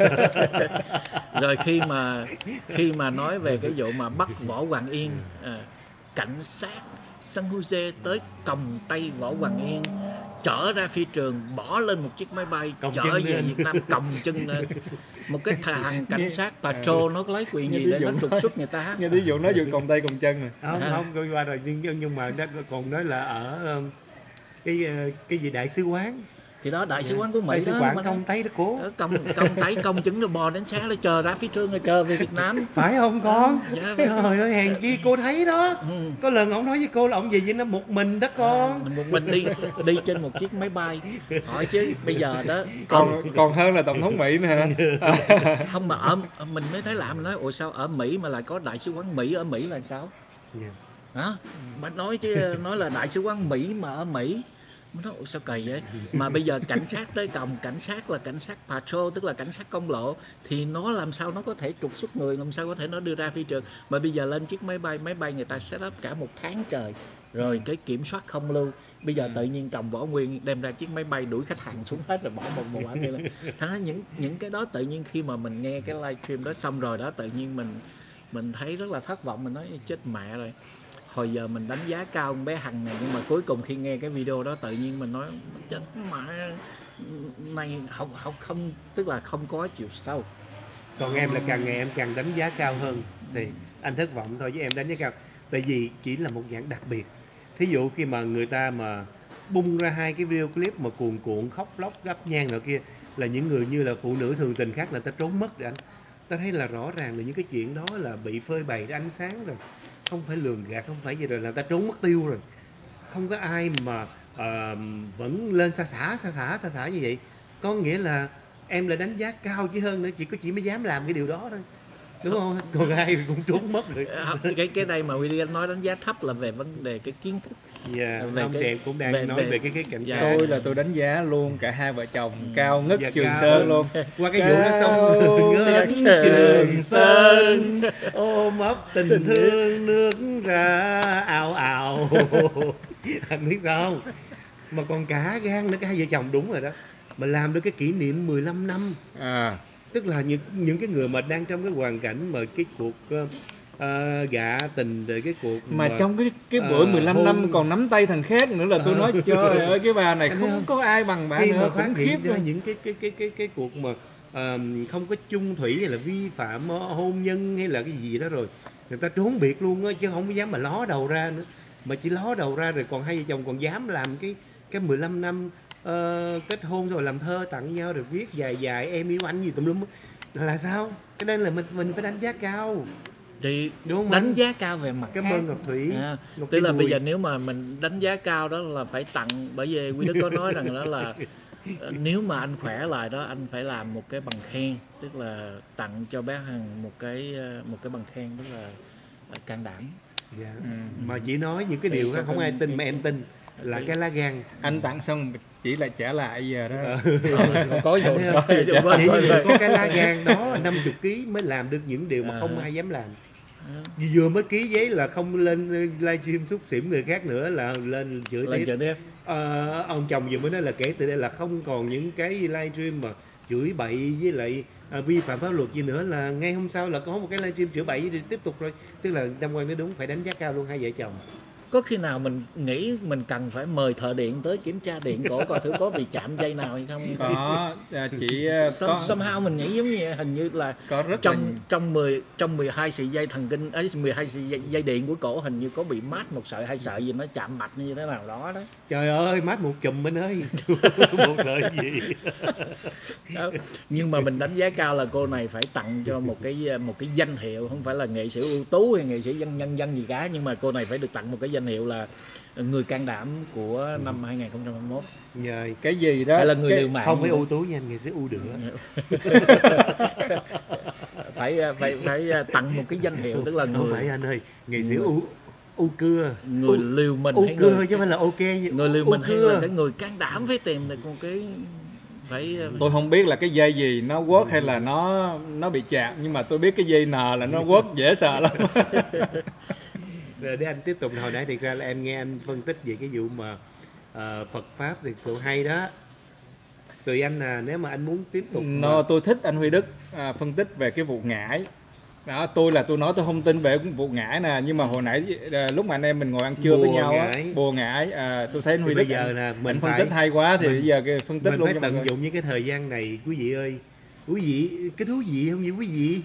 Rồi khi mà nói về cái vụ mà bắt Võ Hoàng Yên, cảnh sát San Jose tới còng tay Võ Hoàng Yên, chở ra phi trường, bỏ lên một chiếc máy bay, chở về Việt Nam, còng chân lên. Một cái thằng cảnh sát patrol nó lấy quyền gì để nó trục xuất người ta? Nghe ví dụ nói vừa còng tay còng chân này. Không, tôi qua rồi, nhưng mà còn nói là ở cái gì đại sứ quán. Thì đó, đại sứ quán của Mỹ. Đại sứ quán công tay đó cố. Công chứng rồi bò đến sáng nó chờ ra phía trước rồi chờ về Việt Nam. Phải không con? Trời ơi, hèn chi cô thấy đó. Có lần ông nói với cô là ông về với nó một mình đó con. Một mình đi trên một chiếc máy bay. Hỏi chứ bây giờ đó còn hơn là tổng thống Mỹ nè. Không mà mình mới thấy lạ, mình nói ủa sao ở Mỹ mà lại có đại sứ quán Mỹ ở Mỹ là sao? Hả? Mà nói chứ nói là đại sứ quán Mỹ mà ở Mỹ. Nó sao kỳ vậy? Mà bây giờ cảnh sát tới còng, cảnh sát là cảnh sát patrol, tức là cảnh sát công lộ, thì nó làm sao nó có thể trục xuất người, làm sao có thể nó đưa ra phi trường? Mà bây giờ lên chiếc máy bay người ta set up cả một tháng trời rồi, cái kiểm soát không lưu. Bây giờ tự nhiên còng Võ Nguyên đem ra chiếc máy bay đuổi khách hàng xuống hết rồi bỏ một quả kia lên. Thế những cái đó tự nhiên khi mà mình nghe cái live stream đó xong rồi đó, tự nhiên mình thấy rất là thất vọng, mình nói chết mẹ rồi. Hồi giờ mình đánh giá cao con bé Hằng này, nhưng mà cuối cùng khi nghe cái video đó tự nhiên mình nói chết mẹ này, không tức là không có chiều sâu. Còn em là càng ngày em càng đánh giá cao hơn thì anh thất vọng thôi, với em đánh giá cao tại vì chỉ là một dạng đặc biệt. Thí dụ khi mà người ta mà bung ra hai cái video clip mà cuồn khóc lóc gấp nhang nào kia là những người như là phụ nữ thường tình khác là ta trốn mất rồi anh. Ta thấy là rõ ràng là những cái chuyện đó là bị phơi bày ra ánh sáng rồi, không phải lường gạt, không phải gì, rồi là ta trốn mất tiêu rồi. Không có ai mà vẫn lên xa xả như vậy. Có nghĩa là em lại đánh giá cao chỉ hơn nữa, chỉ mới dám làm cái điều đó thôi, đúng không? Còn ai cũng trốn mất rồi. Cái đây mà William nói đánh giá thấp là về vấn đề cái kiến thức. Dạ, ông Đẹp cũng đang nói về cái cạnh tranh. Tôi đánh giá luôn cả hai vợ chồng cao ngất Trường Sơn luôn. Qua cái vụ đó xong ngất Trường Sơn ôm ấp tình thương nước ra ào ào. Anh biết sao không? Mà còn cả gan nữa, cái hai vợ chồng đúng rồi đó. Mà làm được cái kỷ niệm 15 năm. Tức là những cái người mà đang trong cái hoàn cảnh mà cái cuộc gạ tình rồi cái cuộc mà trong cái bữa 15 năm còn nắm tay thằng khác nữa là tôi nói trời ơi cái bà này không có ai bằng bà nữa, khủng khiếp ra những cái cuộc mà không có chung thủy hay là vi phạm hôn nhân hay là cái gì đó rồi người ta trốn biệt luôn á, chứ không dám mà ló đầu ra nữa. Mà chỉ ló đầu ra rồi còn hai vợ chồng còn dám làm cái 15 năm kết hôn rồi làm thơ tặng nhau rồi viết dài dài em yêu anh gì tùm lum là sao? Cái nên là mình phải đánh giá cao. Chị đánh giá cao về mặt. Cảm ơn Ngọc Thủy. À, tức là bây giờ nếu mà mình đánh giá cao đó là phải tặng, bởi vì Huy Đức có nói rằng đó là nếu mà anh khỏe lại đó anh phải làm một cái bằng khen, tức là tặng cho bé Hằng một cái bằng khen, tức là can đảm. Dạ. Ừ. Mà chỉ nói những cái điều đó không ai tin mà em tin là cái lá gan. Anh tặng xong chỉ là trả lại giờ đó. Có dù có cái lá gan đó 50 kg mới làm được những điều mà không ai dám làm. Vừa mới ký giấy là không lên livestream xúc xỉm người khác nữa là lên chửi tiếp. Ông chồng vừa mới nói là kể từ đây là không còn những cái livestream mà chửi bậy với lại vi phạm pháp luật gì nữa, là ngay hôm sau là có một cái livestream chửi bậy thì tiếp tục rồi. Tức là Nam Quang nói đúng, phải đánh giá cao luôn hai vợ chồng. Có khi nào mình nghĩ mình cần phải mời thợ điện tới kiểm tra điện cổ coi thử có bị chạm dây nào hay không? Có, chị có. Somehow mình nghĩ giống như hình như là có rất trong 12 sợi dây thần kinh ấy, 12 sợi dây điện của cổ hình như có bị mát một sợi hay sợi gì nó chạm mạch như thế nào đó đó. Trời ơi, mát một chùm mình ơi. Một sợi gì. Đó. Nhưng mà mình đánh giá cao là cô này phải tặng cho một cái danh hiệu, không phải là nghệ sĩ ưu tú hay nghệ sĩ nhân dân gì cả, nhưng mà cô này phải được tặng một cái danh hiệu là người can đảm của năm 2021. Nhờ cái gì đó hay là người điều mạng không phải ưu tú nha, người sẽ ưu được. phải tặng một cái danh hiệu, tức là người không phải anh ơi, nghệ sĩ ưu cưa, người liều mình hay cưa người... chứ phải là ok người liều mình hay là cái người can đảm phải tìm được một cái phải... Tôi không biết là cái dây gì nó quất hay là nó bị chạm, nhưng mà tôi biết cái dây nào là nó quất dễ sợ lắm. Rồi để anh tiếp tục. Hồi nãy thì ra là em nghe anh phân tích về cái vụ mà Phật Pháp thì cũng hay đó. Tùy anh là nếu mà anh muốn tiếp tục mà... Tôi thích anh Huy Đức phân tích về cái vụ ngải đó. Tôi nói tôi không tin về vụ ngải nè, nhưng mà hồi nãy lúc mà anh em mình ngồi ăn trưa với nhau á, bùa ngải, tôi thấy anh Huy Đức bây giờ là mình phân tích hay quá thì bây giờ phân tích luôn. Mình phải tận dụng những cái thời gian này quý vị ơi. Quý vị, cái thú vị không vậy quý vị?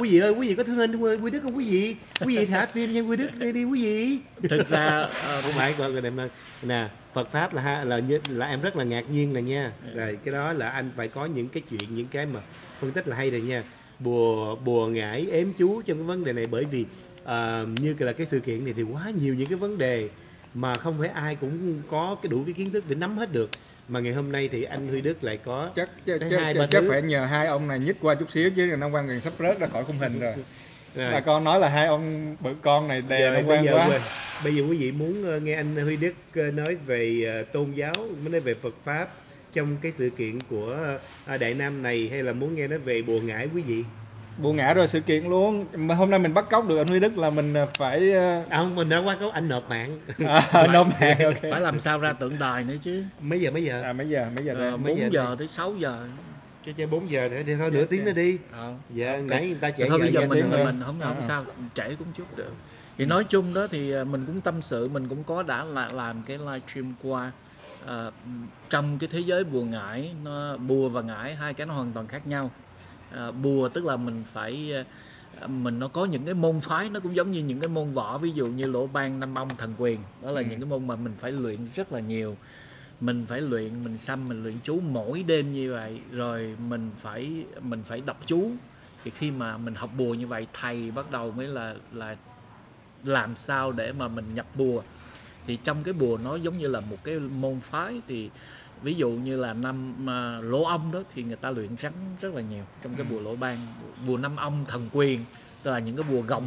Quý vị ơi, quý vị có thương anh Huy Đức không quý vị? Quý vị thả tim nha Huy Đức đi quý vị. Thực ra không phải gọi là em ơi. Nè, Phật Pháp là em rất là ngạc nhiên nè nha. Rồi cái đó là anh phải có những cái chuyện, những cái mà phân tích là hay rồi nha. Bùa ngải ếm chú trong cái vấn đề này, bởi vì như là cái sự kiện này thì quá nhiều những cái vấn đề mà không phải ai cũng có cái đủ cái kiến thức để nắm hết được. Mà ngày hôm nay thì anh Huy Đức lại có chắc phải nhờ hai ông này nhích qua chút xíu chứ Nam Quang gần sắp rớt ra khỏi khung hình rồi. Bà con nói là hai ông bự con này đè Nam Quang quá. Bây giờ quý vị muốn nghe anh Huy Đức nói về tôn giáo, nói về Phật Pháp trong cái sự kiện của Đại Nam này, hay là muốn nghe nói về bùa ngải quý vị? Bùa ngải rồi sự kiện luôn. Mà hôm nay mình bắt cóc được anh Huy Đức là mình phải không, mình đã bắt cóc anh nộp mạng. Nộp mạng okay. Phải làm sao ra tượng đài nữa chứ. Mấy giờ? Mấy giờ 4 giờ tới 6 giờ. Chơi 4 giờ để thôi nửa tiếng nữa đi. Dạ okay. Nãy người ta chạy thôi, bây giờ mình không sao, trễ cũng chút được. Thì nói chung đó thì mình cũng tâm sự, mình cũng có đã làm cái livestream qua. Trong cái thế giới bùa ngải, bùa và ngải hai cái nó hoàn toàn khác nhau. Bùa tức là mình phải nó có những cái môn phái, nó cũng giống như những cái môn võ, ví dụ như lỗ ban, nam bông, thần quyền, đó là những cái môn mà mình phải luyện rất là nhiều, mình phải luyện, mình xăm, mình luyện chú mỗi đêm như vậy, rồi mình phải đọc chú. Thì khi mà mình học bùa như vậy, thầy bắt đầu mới là làm sao để mà mình nhập bùa. Thì trong cái bùa nó giống như là một cái môn phái, thì ví dụ như là lỗ ong đó thì người ta luyện rắn rất là nhiều trong cái bùa lỗ ban, bùa năm ong, thần quyền, tức là những cái bùa gồng.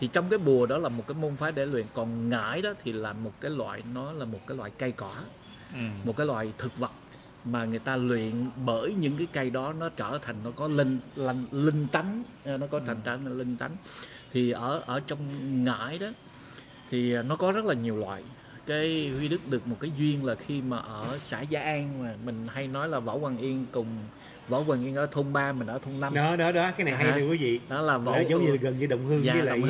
Thì trong cái bùa đó là một cái môn phái để luyện. Còn ngải đó thì là một cái loại, nó là một cái loại cây cỏ, một cái loại thực vật mà người ta luyện, bởi những cái cây đó nó trở thành, nó có linh tánh, nó có thành ra linh tánh. Thì ở trong ngải đó thì nó có rất là nhiều loại. Cái Huy Đức được một cái duyên là khi mà ở xã Gia An, mà mình hay nói là Võ Hoàng Yên cùng Võ Hoàng Yên ở thôn 3, mình ở thôn 5. Đó cái này hay thì quý vị. Đó là giống như gần như Đồng Hương với lại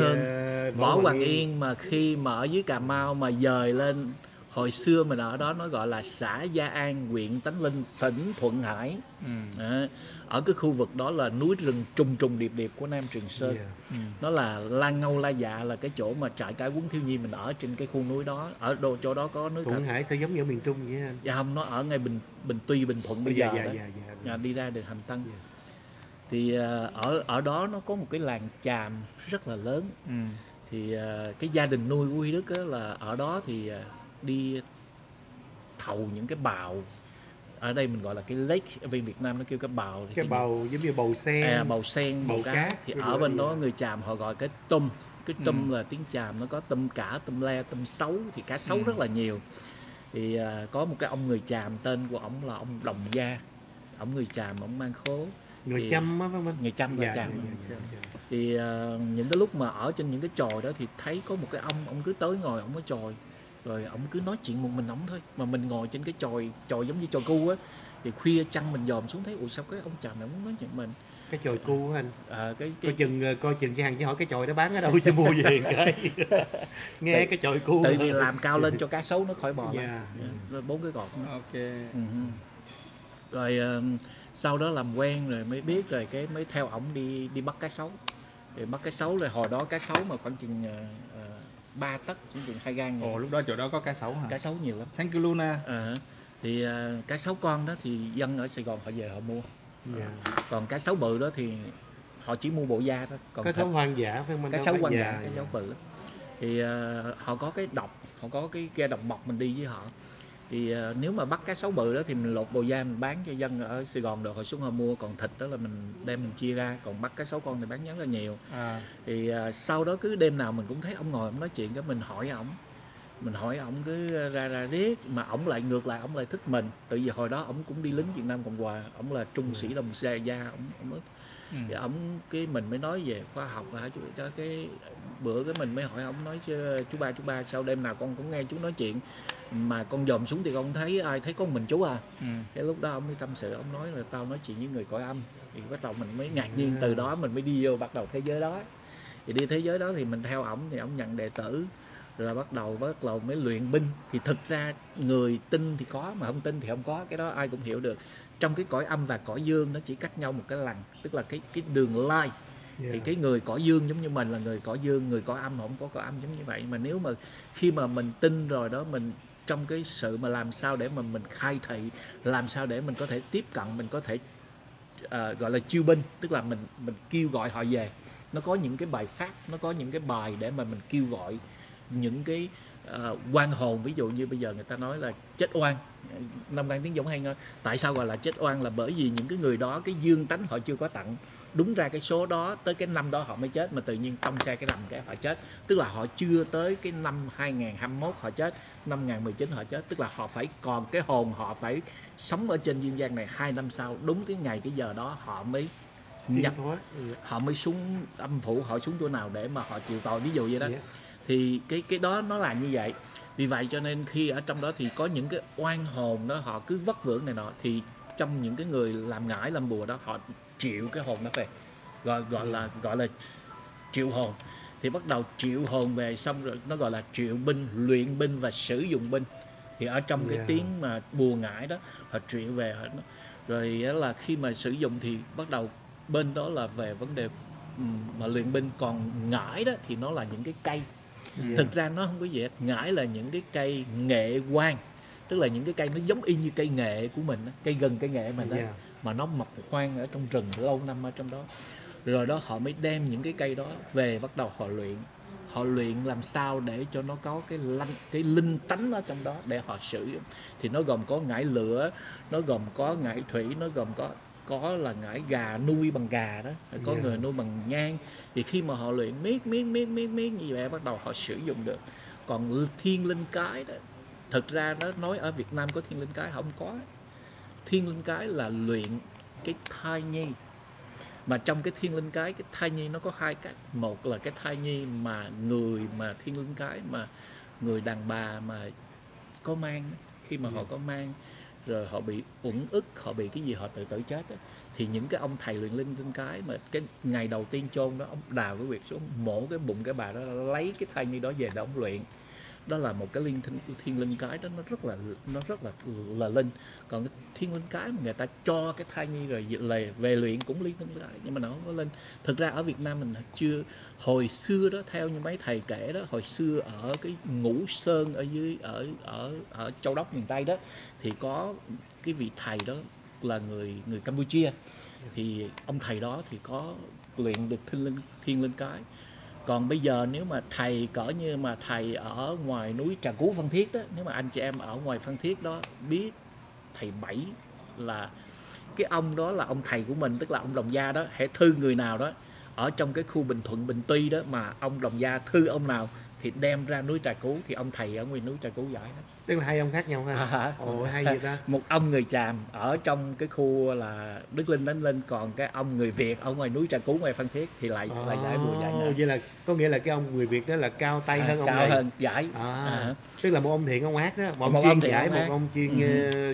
Võ Hoàng Yên. Mà khi mà ở dưới Cà Mau mà dời lên Hồi xưa mình ở đó nó gọi là xã Gia An, huyện Tánh Linh, tỉnh Thuận Hải. Ở cái khu vực đó là núi rừng trùng trùng điệp điệp của Nam Trường Sơn. Nó là La Ngâu, La Dạ, là cái chỗ mà trại cải huấn thiếu nhi mình ở trên cái khu núi đó. Ở đồ chỗ đó có núi Thuận Hải sẽ giống như ở miền Trung vậy anh? Dạ không, nó ở ngay Bình Tuy, Bình Thuận bây giờ đó. Đi ra đường Hàm Tân. Thì ở đó nó có một cái làng chàm rất là lớn. Thì cái gia đình nuôi của Huy Đức là ở đó thì đi thầu những cái bào, ở đây mình gọi là cái lake, ở bên Việt Nam nó kêu cái bào, thì cái bầu giống như bầu sen, bầu sen, bầu cá. Thì ở bên đó người chàm họ gọi cái tôm, cái tôm là tiếng chàm, nó có tôm cả, tôm le, tôm sấu, thì cá sấu rất là nhiều. Thì có một cái ông người chàm, tên của ông là ông Đồng Gia, ông người chàm, ông mang khố, người chăm á, phải không? Người chăm, người chàm. Thì những cái lúc mà ở trên những cái chòi đó thì thấy có một cái ông cứ tới ngồi ông ở chòi, rồi ông cứ nói chuyện một mình ông thôi, mà mình ngồi trên cái chòi giống như chòi cu á. Thì khuya trăng mình dòm xuống thấy, ủa sao cái ông chàm này muốn nói chuyện mình. Cái chòi cu anh coi chừng chị Hằng chỉ hỏi cái chòi đó bán ở đâu chứ mua về cái nghe cái chòi cu. Tại vì làm cao lên cho cá sấu nó khỏi bò lên, 4 cái cột. Rồi sau đó làm quen rồi mới biết, rồi cái mới theo ổng đi bắt cá sấu. Rồi bắt cá sấu, rồi hồi đó cá sấu mà khoảng chừng 3 tấc, khoảng chừng 2 gang. Ồ, lúc đó chỗ đó có cá sấu hả? Cá sấu nhiều lắm. Thank you Luna. Thì cá sấu con đó thì dân ở Sài Gòn họ về họ mua. Còn cá sấu bự đó thì họ chỉ mua bộ da thôi. Còn cá sấu hoang dã phải không? Cá sấu hoang dã, cá sấu bự. Thì họ có cái độc, họ có cái ghe độc mộc, mình đi với họ. Thì nếu mà bắt cá sấu bự đó thì mình lột bầu da mình bán cho dân ở Sài Gòn được, hồi xuống họ mua. Còn thịt đó là mình đem mình chia ra, còn bắt cá sấu con thì bán rất là nhiều. Thì sau đó cứ đêm nào mình cũng thấy ông ngồi ông nói chuyện, cái mình hỏi ổng, cứ ra riết, mà ổng lại ngược lại, ổng lại thích mình. Tại vì hồi đó ổng cũng đi lính Việt Nam Cộng Hòa, ổng là trung sĩ đồng gia, ổng cái mình mới nói về khoa học hả chú. Cái bữa cái mình mới hỏi ổng, nói chứ chú ba sao đêm nào con cũng nghe chú nói chuyện, mà con dòm xuống thì con thấy ai, thấy con mình chú à. Cái lúc đó ông mới tâm sự, ông nói là tao nói chuyện với người cõi âm. Thì bắt đầu mình mới ngạc nhiên, từ đó mình mới đi vô bắt đầu thế giới đó. Thì đi thế giới đó thì mình theo ổng, thì ổng nhận đệ tử, rồi bắt đầu mới luyện binh. Thì thực ra người tin thì có, mà không tin thì không có, cái đó ai cũng hiểu được. Trong cái cõi âm và cõi dương nó chỉ cách nhau một cái lằn, tức là cái đường lai. Thì cái người cõi dương giống như mình là người cõi dương, người cõi âm không có cõi âm giống như vậy. Mà nếu mà khi mà mình tin rồi đó, mình trong cái sự mà làm sao để mà mình khai thị, làm sao để mình có thể tiếp cận, mình có thể gọi là chiêu binh, tức là mình kêu gọi họ về. Nó có những cái bài pháp, nó có những cái bài để mà mình kêu gọi những cái oan hồn. Ví dụ như bây giờ người ta nói là chết oan, Nam Quang Tiến Dũng hay nói tại sao gọi là chết oan là bởi vì những cái người đó cái dương tánh họ chưa có tặng. Đúng ra cái số đó tới cái năm đó họ mới chết, mà tự nhiên tông xe cái rằm cái họ chết. Tức là họ chưa tới cái năm 2021 họ chết, năm 2019 họ chết. Tức là họ phải còn cái hồn, họ phải sống ở trên dương gian này 2 năm sau, đúng cái ngày cái giờ đó họ mới nhập, họ mới xuống âm phủ, họ xuống chỗ nào để mà họ chịu tội, ví dụ vậy đó. Thì cái đó nó là như vậy. Vì vậy cho nên khi ở trong đó thì có những cái oan hồn đó họ cứ vất vưởng này nọ, thì trong những cái người làm ngải làm bùa đó họ triệu cái hồn nó về, gọi là triệu hồn. Thì bắt đầu triệu hồn về xong rồi nó gọi là triệu binh, luyện binh và sử dụng binh. Thì ở trong cái tiếng mà bùa ngải đó họ triệu về rồi là khi mà sử dụng thì bắt đầu bên đó là về vấn đề mà luyện binh. Còn ngải đó thì nó là những cái cây. Thực ra nó không có gì hết. Ngải là những cái cây nghệ quang, tức là những cái cây nó giống y như cây nghệ của mình, cây gần cây nghệ mình đó, mà nó mọc hoang ở trong rừng lâu năm ở trong đó. Rồi đó họ mới đem những cái cây đó về bắt đầu họ luyện. Họ luyện làm sao để cho nó có cái linh tánh ở trong đó để họ sử dụng. Thì nó gồm có ngải lửa, nó gồm có ngải thủy, nó gồm có là ngải gà, nuôi bằng gà đó, có người nuôi bằng nhang. Thì khi mà họ luyện miết như vậy bắt đầu họ sử dụng được. Còn thiên linh cái đó, thực ra nó nói ở Việt Nam có thiên linh cái, không có. Thiên linh cái là luyện cái thai nhi, mà trong cái thiên linh cái thai nhi nó có 2 cách. Một là cái thai nhi mà người mà thiên linh cái mà người đàn bà mà có mang, khi mà họ có mang rồi họ bị uẩn ức, họ bị cái gì họ tự chết đó. Thì những cái ông thầy luyện linh cái mà cái ngày đầu tiên chôn đó, ông đào cái huyệt xuống, mổ cái bụng cái bà đó, lấy cái thai nhi đó về để ông luyện. đó là một cái linh thiên linh cái đó, nó rất là linh. Còn cái thiên linh cái mà người ta cho cái thai nhi rồi về luyện cũng linh thiên cái, nhưng mà nó không có linh. Thực ra ở Việt Nam mình chưa, hồi xưa đó theo như mấy thầy kể đó, hồi xưa ở cái Ngũ Sơn ở dưới ở Châu Đốc miền Tây đó thì có cái vị thầy đó là người Campuchia, thì ông thầy đó thì có luyện được thiên linh cái. Còn bây giờ nếu mà thầy cỡ như mà thầy ở ngoài núi Trà Cú Phan Thiết đó, nếu mà anh chị em ở ngoài Phan Thiết đó biết thầy Bảy, là cái ông đó là ông thầy của mình, tức là ông Đồng Gia đó, hễ thư người nào đó ở trong cái khu Bình Thuận Bình Tuy đó mà ông Đồng Gia thư ông nào thì đem ra núi Trà Cú thì ông thầy ở nguyên núi Trà Cú giỏi hết. Tức là hai ông khác nhau ha. Ồ, hai gì ta? Một ông người Chàm ở trong cái khu là Đức Linh Đánh Linh, còn cái ông người Việt ở ngoài núi Trà Cú ngoài Phan Thiết thì lại lại giải vừa giải nữa. Vậy là có nghĩa là cái ông người Việt đó là cao tay hơn ông này. Cao hơn giải. Tức là một ông thiện ông ác đó, một ông chuyên giải, một ông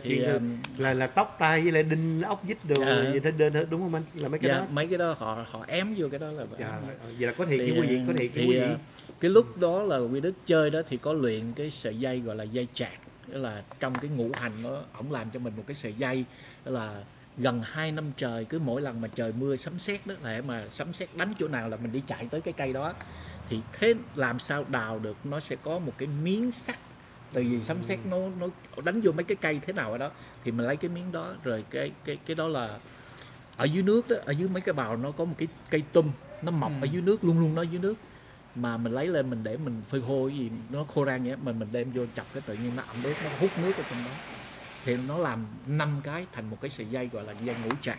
chuyên là tóc tai với lại đinh ốc vít đồ gì thế, đúng không anh? Là mấy cái đó. Mấy cái đó họ ém vô cái đó là. Vậy là có thiệt chứ quý vị, có thiệt chứ quý vị. Cái lúc đó là Huy Đức chơi đó thì có luyện cái sợi dây gọi là dây chạc, đó là trong cái ngũ hành đó, ổng làm cho mình một cái sợi dây, đó là gần 2 năm trời, cứ mỗi lần mà trời mưa sấm sét đó là mà sấm sét đánh chỗ nào là mình đi chạy tới cái cây đó, thì thế làm sao đào được, nó sẽ có một cái miếng sắt, từ vì sấm sét nó đánh vô mấy cái cây thế nào ở đó thì mình lấy cái miếng đó, rồi cái đó là ở dưới nước đó, ở dưới mấy cái bào nó có một cái cây tum, nó mọc ở dưới nước, luôn luôn nó dưới nước, mà mình lấy lên mình để mình phơi khô, cái gì nó khô rang vậy, mình đem vô chọc cái tự nhiên nó ẩm ướt, nó hút nước ở trong đó, thì nó làm 5 cái thành một cái sợi dây gọi là dây ngũ trạc.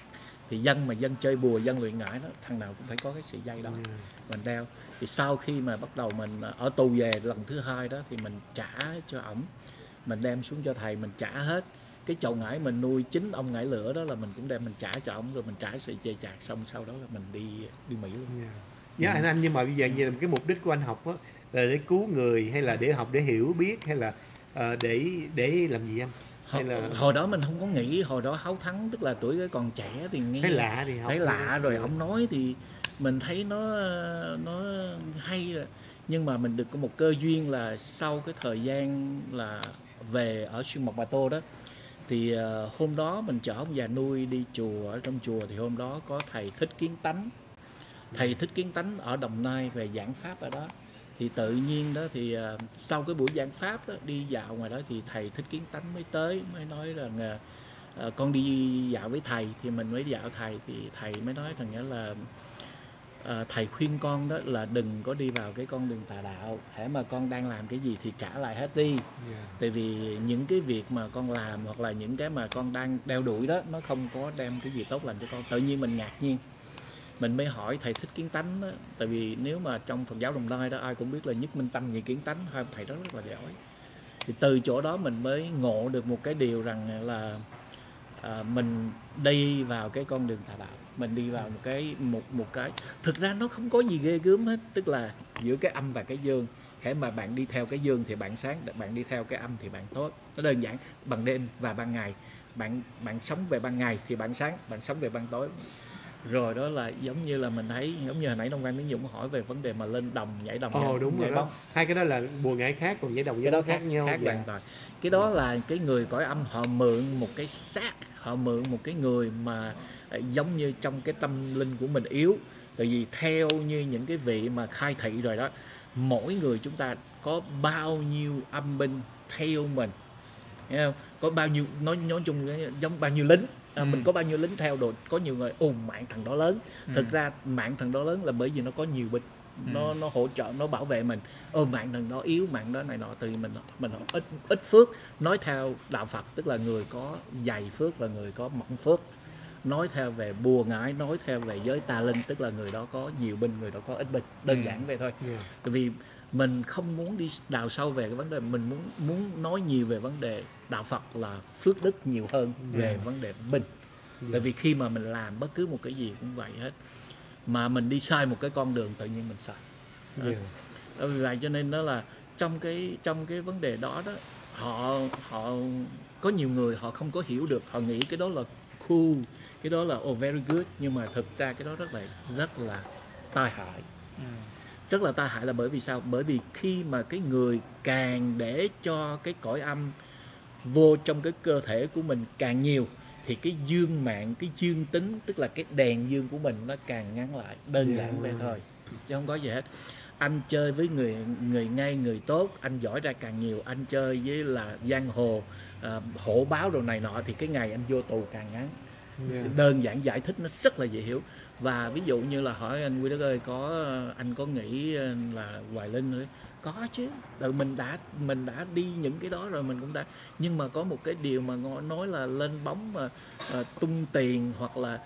Thì dân mà dân chơi bùa, dân luyện ngải đó, thằng nào cũng phải có cái sợi dây đó mình đeo. Thì sau khi mà bắt đầu mình ở tù về lần thứ 2 đó thì mình trả cho ổng, mình đem xuống cho thầy, mình trả hết cái chậu ngải mình nuôi, chính ông ngải lửa đó là mình cũng đem mình trả cho ổng, rồi mình trả sợi dây chạc, xong sau đó là mình đi Mỹ luôn. Nhớ anh, nhưng mà bây giờ như là cái mục đích của anh học đó, là để cứu người hay là để học để hiểu biết hay là để làm gì anh? Hay là... Hồi đó mình không có nghĩ, hồi đó háo thắng, tức là tuổi còn trẻ thì nghe thấy lạ thì học, thấy lạ rồi ông nói thì mình thấy nó hay, nhưng mà mình được có một cơ duyên là sau cái thời gian là về ở Xuyên Mộc Bà Tô đó thì hôm đó mình chở ông già nuôi đi chùa, ở trong chùa thì hôm đó có thầy Thích Kiến Tánh. Thầy Thích Kiến Tánh ở Đồng Nai về giảng pháp ở đó, thì tự nhiên đó thì sau cái buổi giảng pháp đó, đi dạo ngoài đó thì thầy Thích Kiến Tánh mới tới, mới nói rằng con đi dạo với thầy, thì mình mới dạo thầy, thì thầy mới nói rằng nghĩa là thầy khuyên con đó là đừng có đi vào cái con đường tà đạo, hễ mà con đang làm cái gì thì trả lại hết đi, tại vì những cái việc mà con làm hoặc là những cái mà con đang đeo đuổi đó nó không có đem cái gì tốt lành cho con. Tự nhiên mình ngạc nhiên, mình mới hỏi thầy Thích Kiến Tánh đó, tại vì nếu mà trong Phật giáo Đồng Nai đó ai cũng biết là nhất minh tâm nhị kiến tánh, hai thầy đó rất là giỏi. Thì từ chỗ đó mình mới ngộ được một cái điều rằng là mình đi vào cái con đường tà đạo, mình đi vào một cái thực ra nó không có gì ghê gớm hết, tức là giữa cái âm và cái dương, hễ mà bạn đi theo cái dương thì bạn sáng, bạn đi theo cái âm thì bạn tốt, nó đơn giản. Bằng đêm và ban ngày, bạn sống về ban ngày thì bạn sáng, bạn sống về ban tối. Rồi đó là giống như là mình thấy, giống như hồi nãy Nam Quang Tiến Dũng hỏi về vấn đề mà lên đồng, nhảy đồng, đúng rồi đó. Hai cái đó là bùa ngải khác, còn nhảy đồng cái đó khác nhau, khác hoàn toàn. Cái đó là cái người cõi âm họ mượn một cái xác, họ mượn một cái người mà giống như trong cái tâm linh của mình yếu. Tại vì theo như những cái vị mà khai thị rồi đó, mỗi người chúng ta có bao nhiêu âm binh theo mình, hiểu không? Có bao nhiêu, nói chung giống bao nhiêu lính. Mình có bao nhiêu lính theo đồ, có nhiều người mạng thằng đó lớn. Thực ra mạng thằng đó lớn là bởi vì nó có nhiều binh, nó hỗ trợ, nó bảo vệ mình. Mạng thằng đó yếu, mạng đó này nọ, từ mình ít phước. Nói theo đạo Phật tức là người có dày phước và người có mỏng phước. Nói theo về bùa ngải, nói theo về giới tà linh tức là người đó có nhiều binh, người đó có ít binh, đơn giản vậy thôi. Tại vì mình không muốn đi đào sâu về cái vấn đề, mình muốn nói nhiều về vấn đề đạo Phật là phước đức nhiều hơn về vấn đề binh. Tại vì khi mà mình làm bất cứ một cái gì cũng vậy hết, mà mình đi sai một cái con đường tự nhiên mình sai. Vì vậy cho nên đó là trong cái vấn đề đó đó, họ có nhiều người họ không có hiểu được, họ nghĩ cái đó là cool, cái đó là very good, nhưng mà thực ra cái đó rất là tai hại. Rất là tai hại là bởi vì sao? Bởi vì khi mà cái người càng để cho cái cõi âm vô trong cái cơ thể của mình càng nhiều thì cái dương mạng, cái dương tính, tức là cái đèn dương của mình nó càng ngắn lại, đơn giản vậy thôi, chứ không có gì hết. Anh chơi với người ngay, người tốt, anh giỏi ra càng nhiều, anh chơi với là giang hồ, hổ báo đồ này nọ thì cái ngày anh vô tù càng ngắn. Đơn giản, giải thích nó rất là dễ hiểu. Và ví dụ như là hỏi anh Huy Đức ơi, có anh có nghĩ là Hoài Linh nữa? Có chứ, mình đã đi những cái đó rồi, mình cũng đã. Nhưng mà có một cái điều mà nói là lên bóng mà tung tiền hoặc là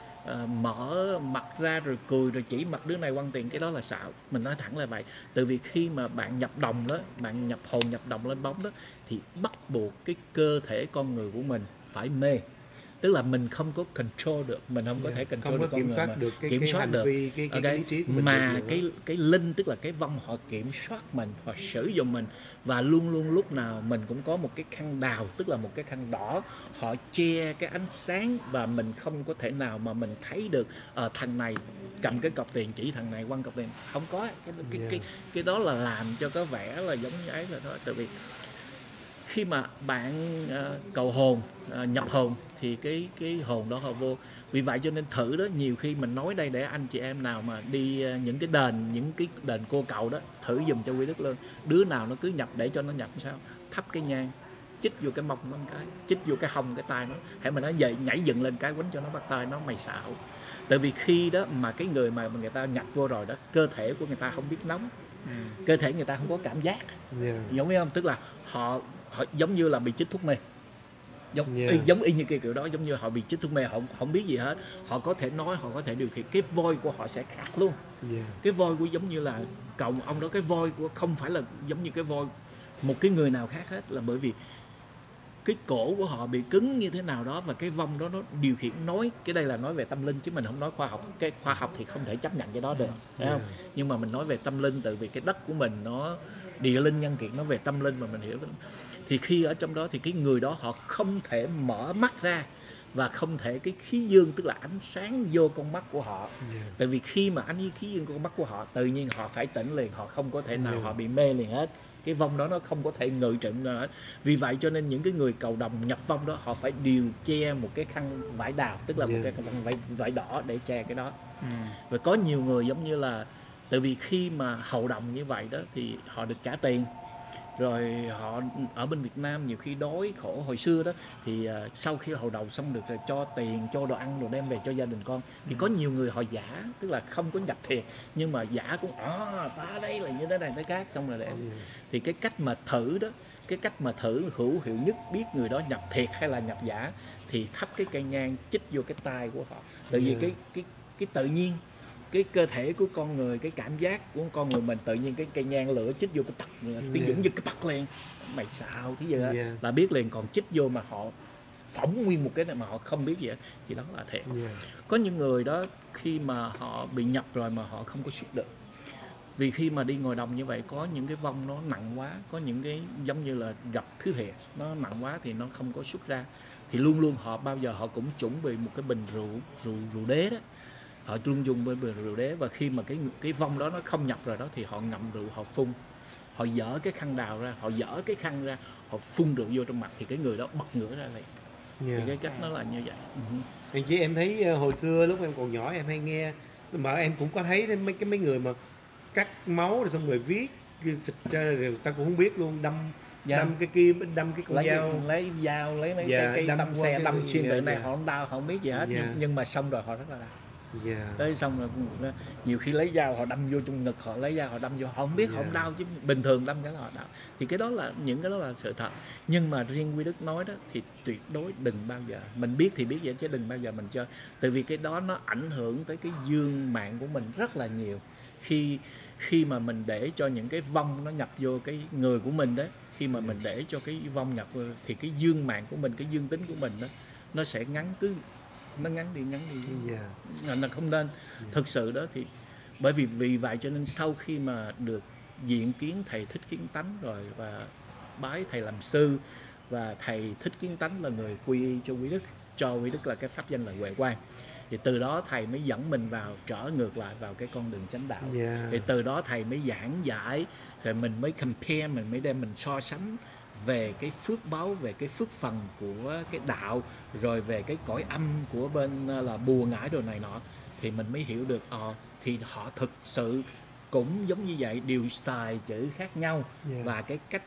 mở mặt ra rồi cười rồi chỉ mặt đứa này quăng tiền, cái đó là xạo. Mình nói thẳng là vậy. Từ vì khi mà bạn nhập đồng đó, bạn nhập hồn nhập đồng lên bóng đó thì bắt buộc cái cơ thể con người của mình phải mê. Tức là mình không có control được, mình không có thể control được con người, mà được cái lý trí của mình mà cái linh, tức là cái vong, họ kiểm soát mình, họ sử dụng mình. Và luôn luôn lúc nào mình cũng có một cái khăn đào, tức là một cái khăn đỏ, họ che cái ánh sáng và mình không có thể nào mà mình thấy được thằng này cầm cái cọc tiền, chỉ thằng này quăng cọc tiền, không có. Cái đó là làm cho có vẻ là giống như ấy là thôi. Tại vì khi mà bạn cầu hồn, nhập hồn thì cái hồn đó họ vô. Vì vậy cho nên thử đó, nhiều khi mình nói đây để anh chị em nào mà đi những cái đền, cô cậu đó, thử dùm cho Huy Đức luôn. Đứa nào nó cứ nhập, để cho nó nhập sao? Thắp cái nhang, chích vô cái mông nó một cái, chích vô cái hông, cái tai nó. Hãy mà nó dậy nhảy dựng lên cái, quánh cho nó bắt tai nó, mày xạo. Tại vì khi đó mà cái người mà người ta nhập vô rồi đó, cơ thể của người ta không biết nóng, cơ thể người ta không có cảm giác, giống như không? Tức là họ giống như là bị chích thuốc mê, giống y như kiểu đó, giống như họ bị chích thuốc mê, họ không biết gì hết, họ có thể nói, họ có thể điều khiển, cái voi của họ sẽ khác luôn. Cái voi của giống như là cậu ông đó, cái voi của không phải là giống như cái voi một cái người nào khác hết, là bởi vì cái cổ của họ bị cứng như thế nào đó và cái vong đó nó điều khiển nói. Cái đây là nói về tâm linh chứ mình không nói khoa học. Cái khoa học thì không thể chấp nhận cái đó được, thấy không? Nhưng mà mình nói về tâm linh, tại vì cái đất của mình nó địa linh nhân kiệt, nó về tâm linh mà mình hiểu. Thì khi ở trong đó thì cái người đó họ không thể mở mắt ra và không thể cái khí dương, tức là ánh sáng vô con mắt của họ. Tại vì khi mà ánh khí dương con mắt của họ, tự nhiên họ phải tỉnh liền, họ không có thể nào họ bị mê liền hết. Cái vong đó nó không có thể ngự trịnh nữa. Vì vậy cho nên những cái người cầu đồng nhập vong đó, họ phải điều che một cái khăn vải đào, tức là một cái khăn vải đỏ để che cái đó. Và có nhiều người giống như là, tại vì khi mà hậu đồng như vậy đó thì họ được trả tiền. Rồi họ ở bên Việt Nam nhiều khi đói khổ hồi xưa đó, thì sau khi hầu đầu xong được rồi cho tiền, cho đồ ăn rồi đem về cho gia đình con. Thì có nhiều người họ giả, tức là không có nhập thiệt, nhưng mà giả cũng ta đây là như thế này thế khác, xong rồi để Thì cái cách mà thử đó, cái cách mà thử hữu hiệu nhất biết người đó nhập thiệt hay là nhập giả, thì thắp cái cây nhang chích vô cái tai của họ. Tại vì cái tự nhiên cái cơ thể của con người, cái cảm giác của con người mình, tự nhiên cái cây nhang lửa chích vô cái tắc, Tiến Dũng như cái bắt liền, mày sao thế giờ là biết liền. Còn chích vô mà họ phỏng nguyên một cái này mà họ không biết gì hết, thì đó là thiệt. Có những người đó khi mà họ bị nhập rồi mà họ không có sức được, vì khi mà đi ngồi đồng như vậy, có những cái vong nó nặng quá, có những cái giống như là gặp thứ thiệt nó nặng quá thì nó không có xuất ra. Thì luôn luôn họ bao giờ họ cũng chuẩn bị một cái bình rượu đế đó, họ luôn dùng bên bình rượu đế. Và khi mà cái vong đó nó không nhập rồi đó thì họ ngậm rượu, họ phun, họ dở cái khăn đào ra, họ dở cái khăn ra, họ phun rượu vô trong mặt thì cái người đó bật ngửa ra lại. Thì cái cách nó là như vậy. Anh chị em thấy hồi xưa lúc em còn nhỏ em hay nghe, mà em cũng có thấy mấy người mà cắt máu rồi xong người viết xịt ra rồi ta cũng không biết luôn, đâm cái kim, đâm cái con dao, lấy dao, lấy mấy cái tăm xe, tăm xuyên tự này, họ không đau, họ không biết gì hết. Nhưng mà xong rồi họ rất là đau. Tới xong rồi nhiều khi lấy dao họ đâm vô trong ngực, họ lấy dao họ đâm vô, họ không biết, họ không đau chứ bình thường đâm cái là họ đau. Thì cái đó là những cái đó là sự thật. Nhưng mà riêng Huy Đức nói đó thì tuyệt đối đừng bao giờ, mình biết thì biết vậy chứ đừng bao giờ mình chơi. Tại vì cái đó nó ảnh hưởng tới cái dương mạng của mình rất là nhiều. Khi mà mình để cho những cái vong nó nhập vô cái người của mình đó, khi mà mình để cho cái vong nhập vô thì cái dương mạng của mình, cái dương tính của mình đó nó sẽ ngắn đi là không nên. Thực sự đó thì bởi vì vậy cho nên sau khi mà được diện kiến thầy Thích Kiến Tánh rồi và bái thầy làm sư, và thầy Thích Kiến Tánh là người quy y cho Huy Đức, là cái pháp danh là Huệ Quang. Thì từ đó thầy mới dẫn mình vào, trở ngược lại vào cái con đường chánh đạo. Thì từ đó thầy mới giảng giải, rồi mình mới compare, mình mới đem mình so sánh về cái phước báo, về cái phước phần của cái đạo, rồi về cái cõi âm của bên là bùa ngải đồ này nọ. Thì mình mới hiểu được thì họ thực sự cũng giống như vậy, đều xài chữ khác nhau và cái cách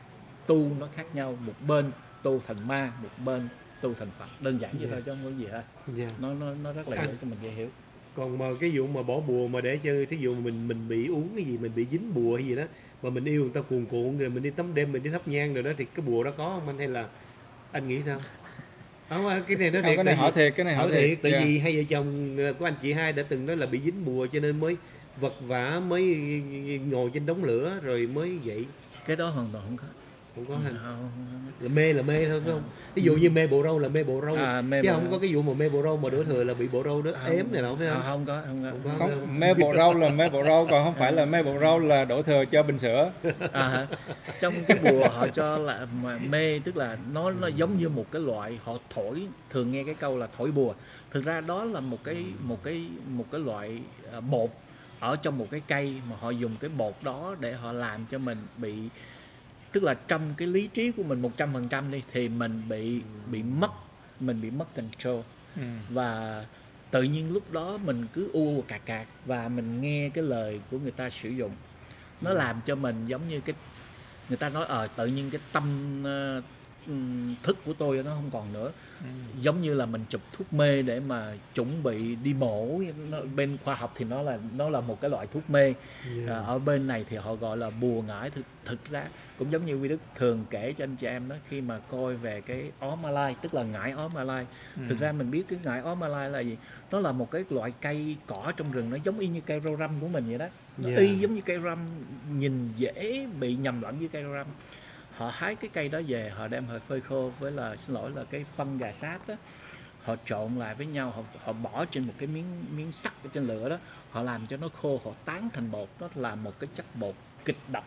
tu nó khác nhau. Một bên tu thành ma, một bên tu thành Phật, đơn giản vậy thôi chứ không có gì hết. Nó rất là dễ cho mình dễ hiểu. Còn mà cái vụ mà bỏ bùa mà để cho thí dụ mình bị uống cái gì, mình bị dính bùa hay gì đó mà mình yêu người ta cuồn rồi mình đi tắm đêm mình đi thắp nhang rồi đó, thì cái bùa đó có không anh, hay là anh nghĩ sao? Không, cái này nó thiệt, cái này hỏi thiệt. Tại vì hai vợ chồng của anh chị hai đã từng nói là bị dính bùa cho nên mới vật vã, mới ngồi trên đống lửa rồi mới vậy. Cái đó hoàn toàn không có. Không có hành. Mê là mê thôi, phải không? Ví dụ như mê bộ râu là mê bộ râu, chứ không có cái vụ mà mê bộ râu mà đổ thừa là bị bộ râu đó ếm này nọ, phải không? Không có. Mê bộ râu là mê bộ râu, còn không phải là mê bộ râu là đổ thừa cho bình sữa. Trong cái bùa họ cho là mê, tức là nó giống như một cái loại họ thổi, thường nghe cái câu là thổi bùa. Thực ra đó là một cái loại bột ở trong một cái cây mà họ dùng cái bột đó để họ làm cho mình bị, tức là trong cái lý trí của mình 100% đi thì mình bị mất control. Và tự nhiên lúc đó mình cứ u cạc và mình nghe cái lời của người ta sử dụng. Nó làm cho mình giống như cái người ta nói tự nhiên cái tâm thức của tôi nó không còn nữa. Giống như là mình chụp thuốc mê để mà chuẩn bị đi mổ. Bên khoa học thì nó là một cái loại thuốc mê. Ở bên này thì họ gọi là bùa ngải. Thực ra cũng giống như Huy Đức thường kể cho anh chị em đó, khi mà coi về cái óm alai, tức là ngải óm alai. Thực ra mình biết cái ngải óm alai là gì, nó là một cái loại cây cỏ trong rừng, nó giống y như cây rau răm của mình vậy đó. Y giống như cây răm, nhìn dễ bị nhầm lẫn với cây rau răm. Họ hái cái cây đó về, họ đem họ phơi khô với là, xin lỗi, là cái phân gà sáp đó. Họ trộn lại với nhau, họ bỏ trên một cái miếng sắt ở trên lửa đó. Họ làm cho nó khô, họ tán thành bột. Nó là một cái chất bột kịch độc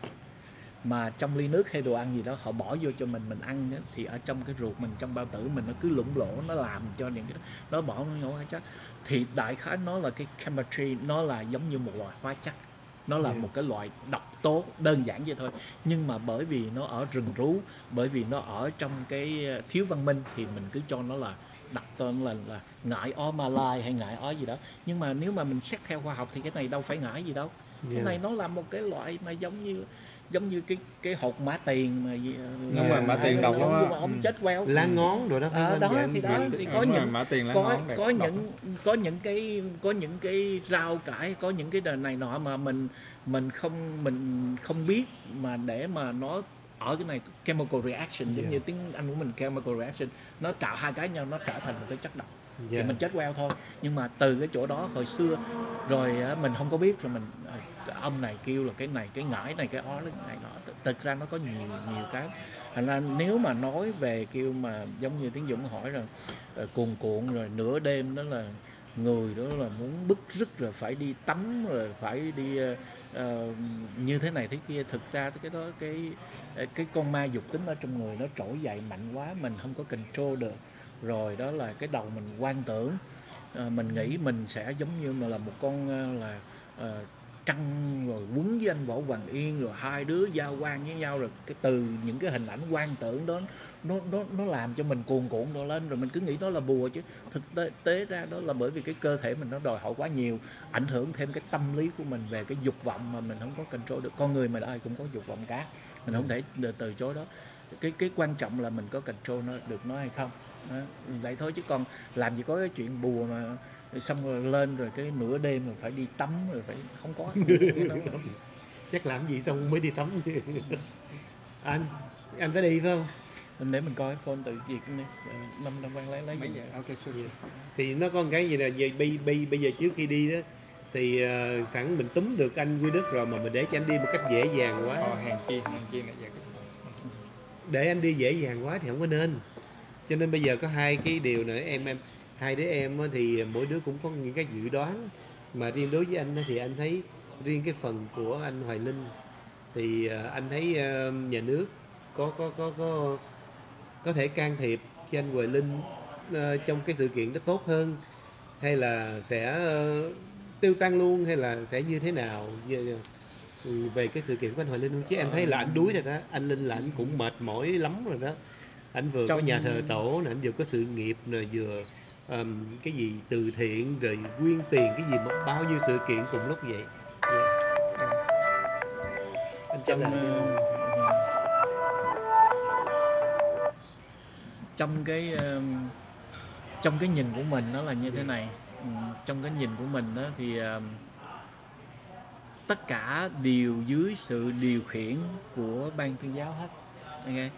mà trong ly nước hay đồ ăn gì đó họ bỏ vô cho mình ăn đó, thì ở trong cái ruột mình, trong bao tử mình nó cứ lủng lỗ, nó làm cho những cái đó, nó bỏ nó nhổ chất. Thì đại khái nó là cái chemistry, nó là giống như một loại hóa chất. Nó là một cái loại độc tố, đơn giản vậy thôi. Nhưng mà bởi vì nó ở rừng rú, bởi vì nó ở trong cái thiếu văn minh thì mình cứ cho nó là đặt tên là ngải ó Malai hay ngải ó gì đó. Nhưng mà nếu mà mình xét theo khoa học thì cái này đâu phải ngải gì đâu. Cái này nó là một cái loại mà giống như cái hột mã tiền mà đúng rồi, mã tiền độc lắm, ông chết queo lá ngón rồi đó. Đó thì đó thì có những cái rau cải, có những cái đời này nọ mà mình không biết, mà để mà nó ở cái này chemical reaction, giống như tiếng Anh của mình chemical reaction, nó tạo hai cái nhau nó trở thành một cái chất độc. Thì mình chết queo thôi. Nhưng mà từ cái chỗ đó hồi xưa rồi mình không có biết, rồi mình ông này kêu là cái này cái ngải này cái ó này nọ. Thực ra nó có nhiều cái. Thành ra nếu mà nói về kêu mà giống như Tiến Dũng hỏi rồi cuồn rồi nửa đêm đó là người đó là muốn bứt rứt rồi phải đi tắm rồi phải đi như thế này thế kia. Thực ra cái đó cái con ma dục tính ở trong người nó trỗi dậy mạnh quá, mình không có control được. Rồi đó là cái đầu mình quan tưởng, mình nghĩ mình sẽ giống như mà là một con là Trăng rồi quấn với anh Võ Hoàng Yên, rồi hai đứa giao quan với nhau. Rồi cái từ những cái hình ảnh quan tưởng đó nó làm cho mình cuồn đổ lên, rồi mình cứ nghĩ đó là bùa, chứ thực tế ra đó là bởi vì cái cơ thể mình nó đòi hỏi quá nhiều, ảnh hưởng thêm cái tâm lý của mình về cái dục vọng mà mình không có control được. Con người mình ai cũng có dục vọng cả, mình không thể từ chối đó. Cái quan trọng là mình có control nó được nó hay không. Vậy thôi, chứ còn làm gì có cái chuyện bùa mà xong rồi lên rồi cái nửa đêm rồi phải đi tắm rồi phải, không có chắc làm gì xong mới đi tắm. Anh phải đi phải không? Để mình coi cái phone tự việc đi. Năm Quang lấy gì? Okay, sure. Thì nó có một cái gì là bây giờ trước khi đi đó thì sẵn mình túm được anh Huy Đức rồi mà mình để cho anh đi một cách dễ dàng quá. Hàng chi này giờ. Để anh đi dễ dàng quá thì không có nên. Cho nên bây giờ có hai cái điều nữa em. Hai đứa em thì mỗi đứa cũng có những cái dự đoán. Mà riêng đối với anh thì anh thấy riêng cái phần của anh Hoài Linh thì anh thấy nhà nước có thể can thiệp cho anh Hoài Linh trong cái sự kiện đó tốt hơn. hay là sẽ tiêu tan luôn, hay là sẽ như thế nào về cái sự kiện của anh Hoài Linh không? Chứ em thấy là anh đuối rồi đó, anh Linh là anh cũng mệt mỏi lắm rồi đó. Anh vừa có nhà thờ tổ, anh vừa có sự nghiệp, rồi vừa cái gì từ thiện, rồi quyên tiền, cái gì mà bao nhiêu sự kiện cùng lúc vậy. Anh trong cái nhìn của mình nó là như thế này. Trong cái nhìn của mình đó thì tất cả đều dưới sự điều khiển của ban tuyên giáo hết. Okay.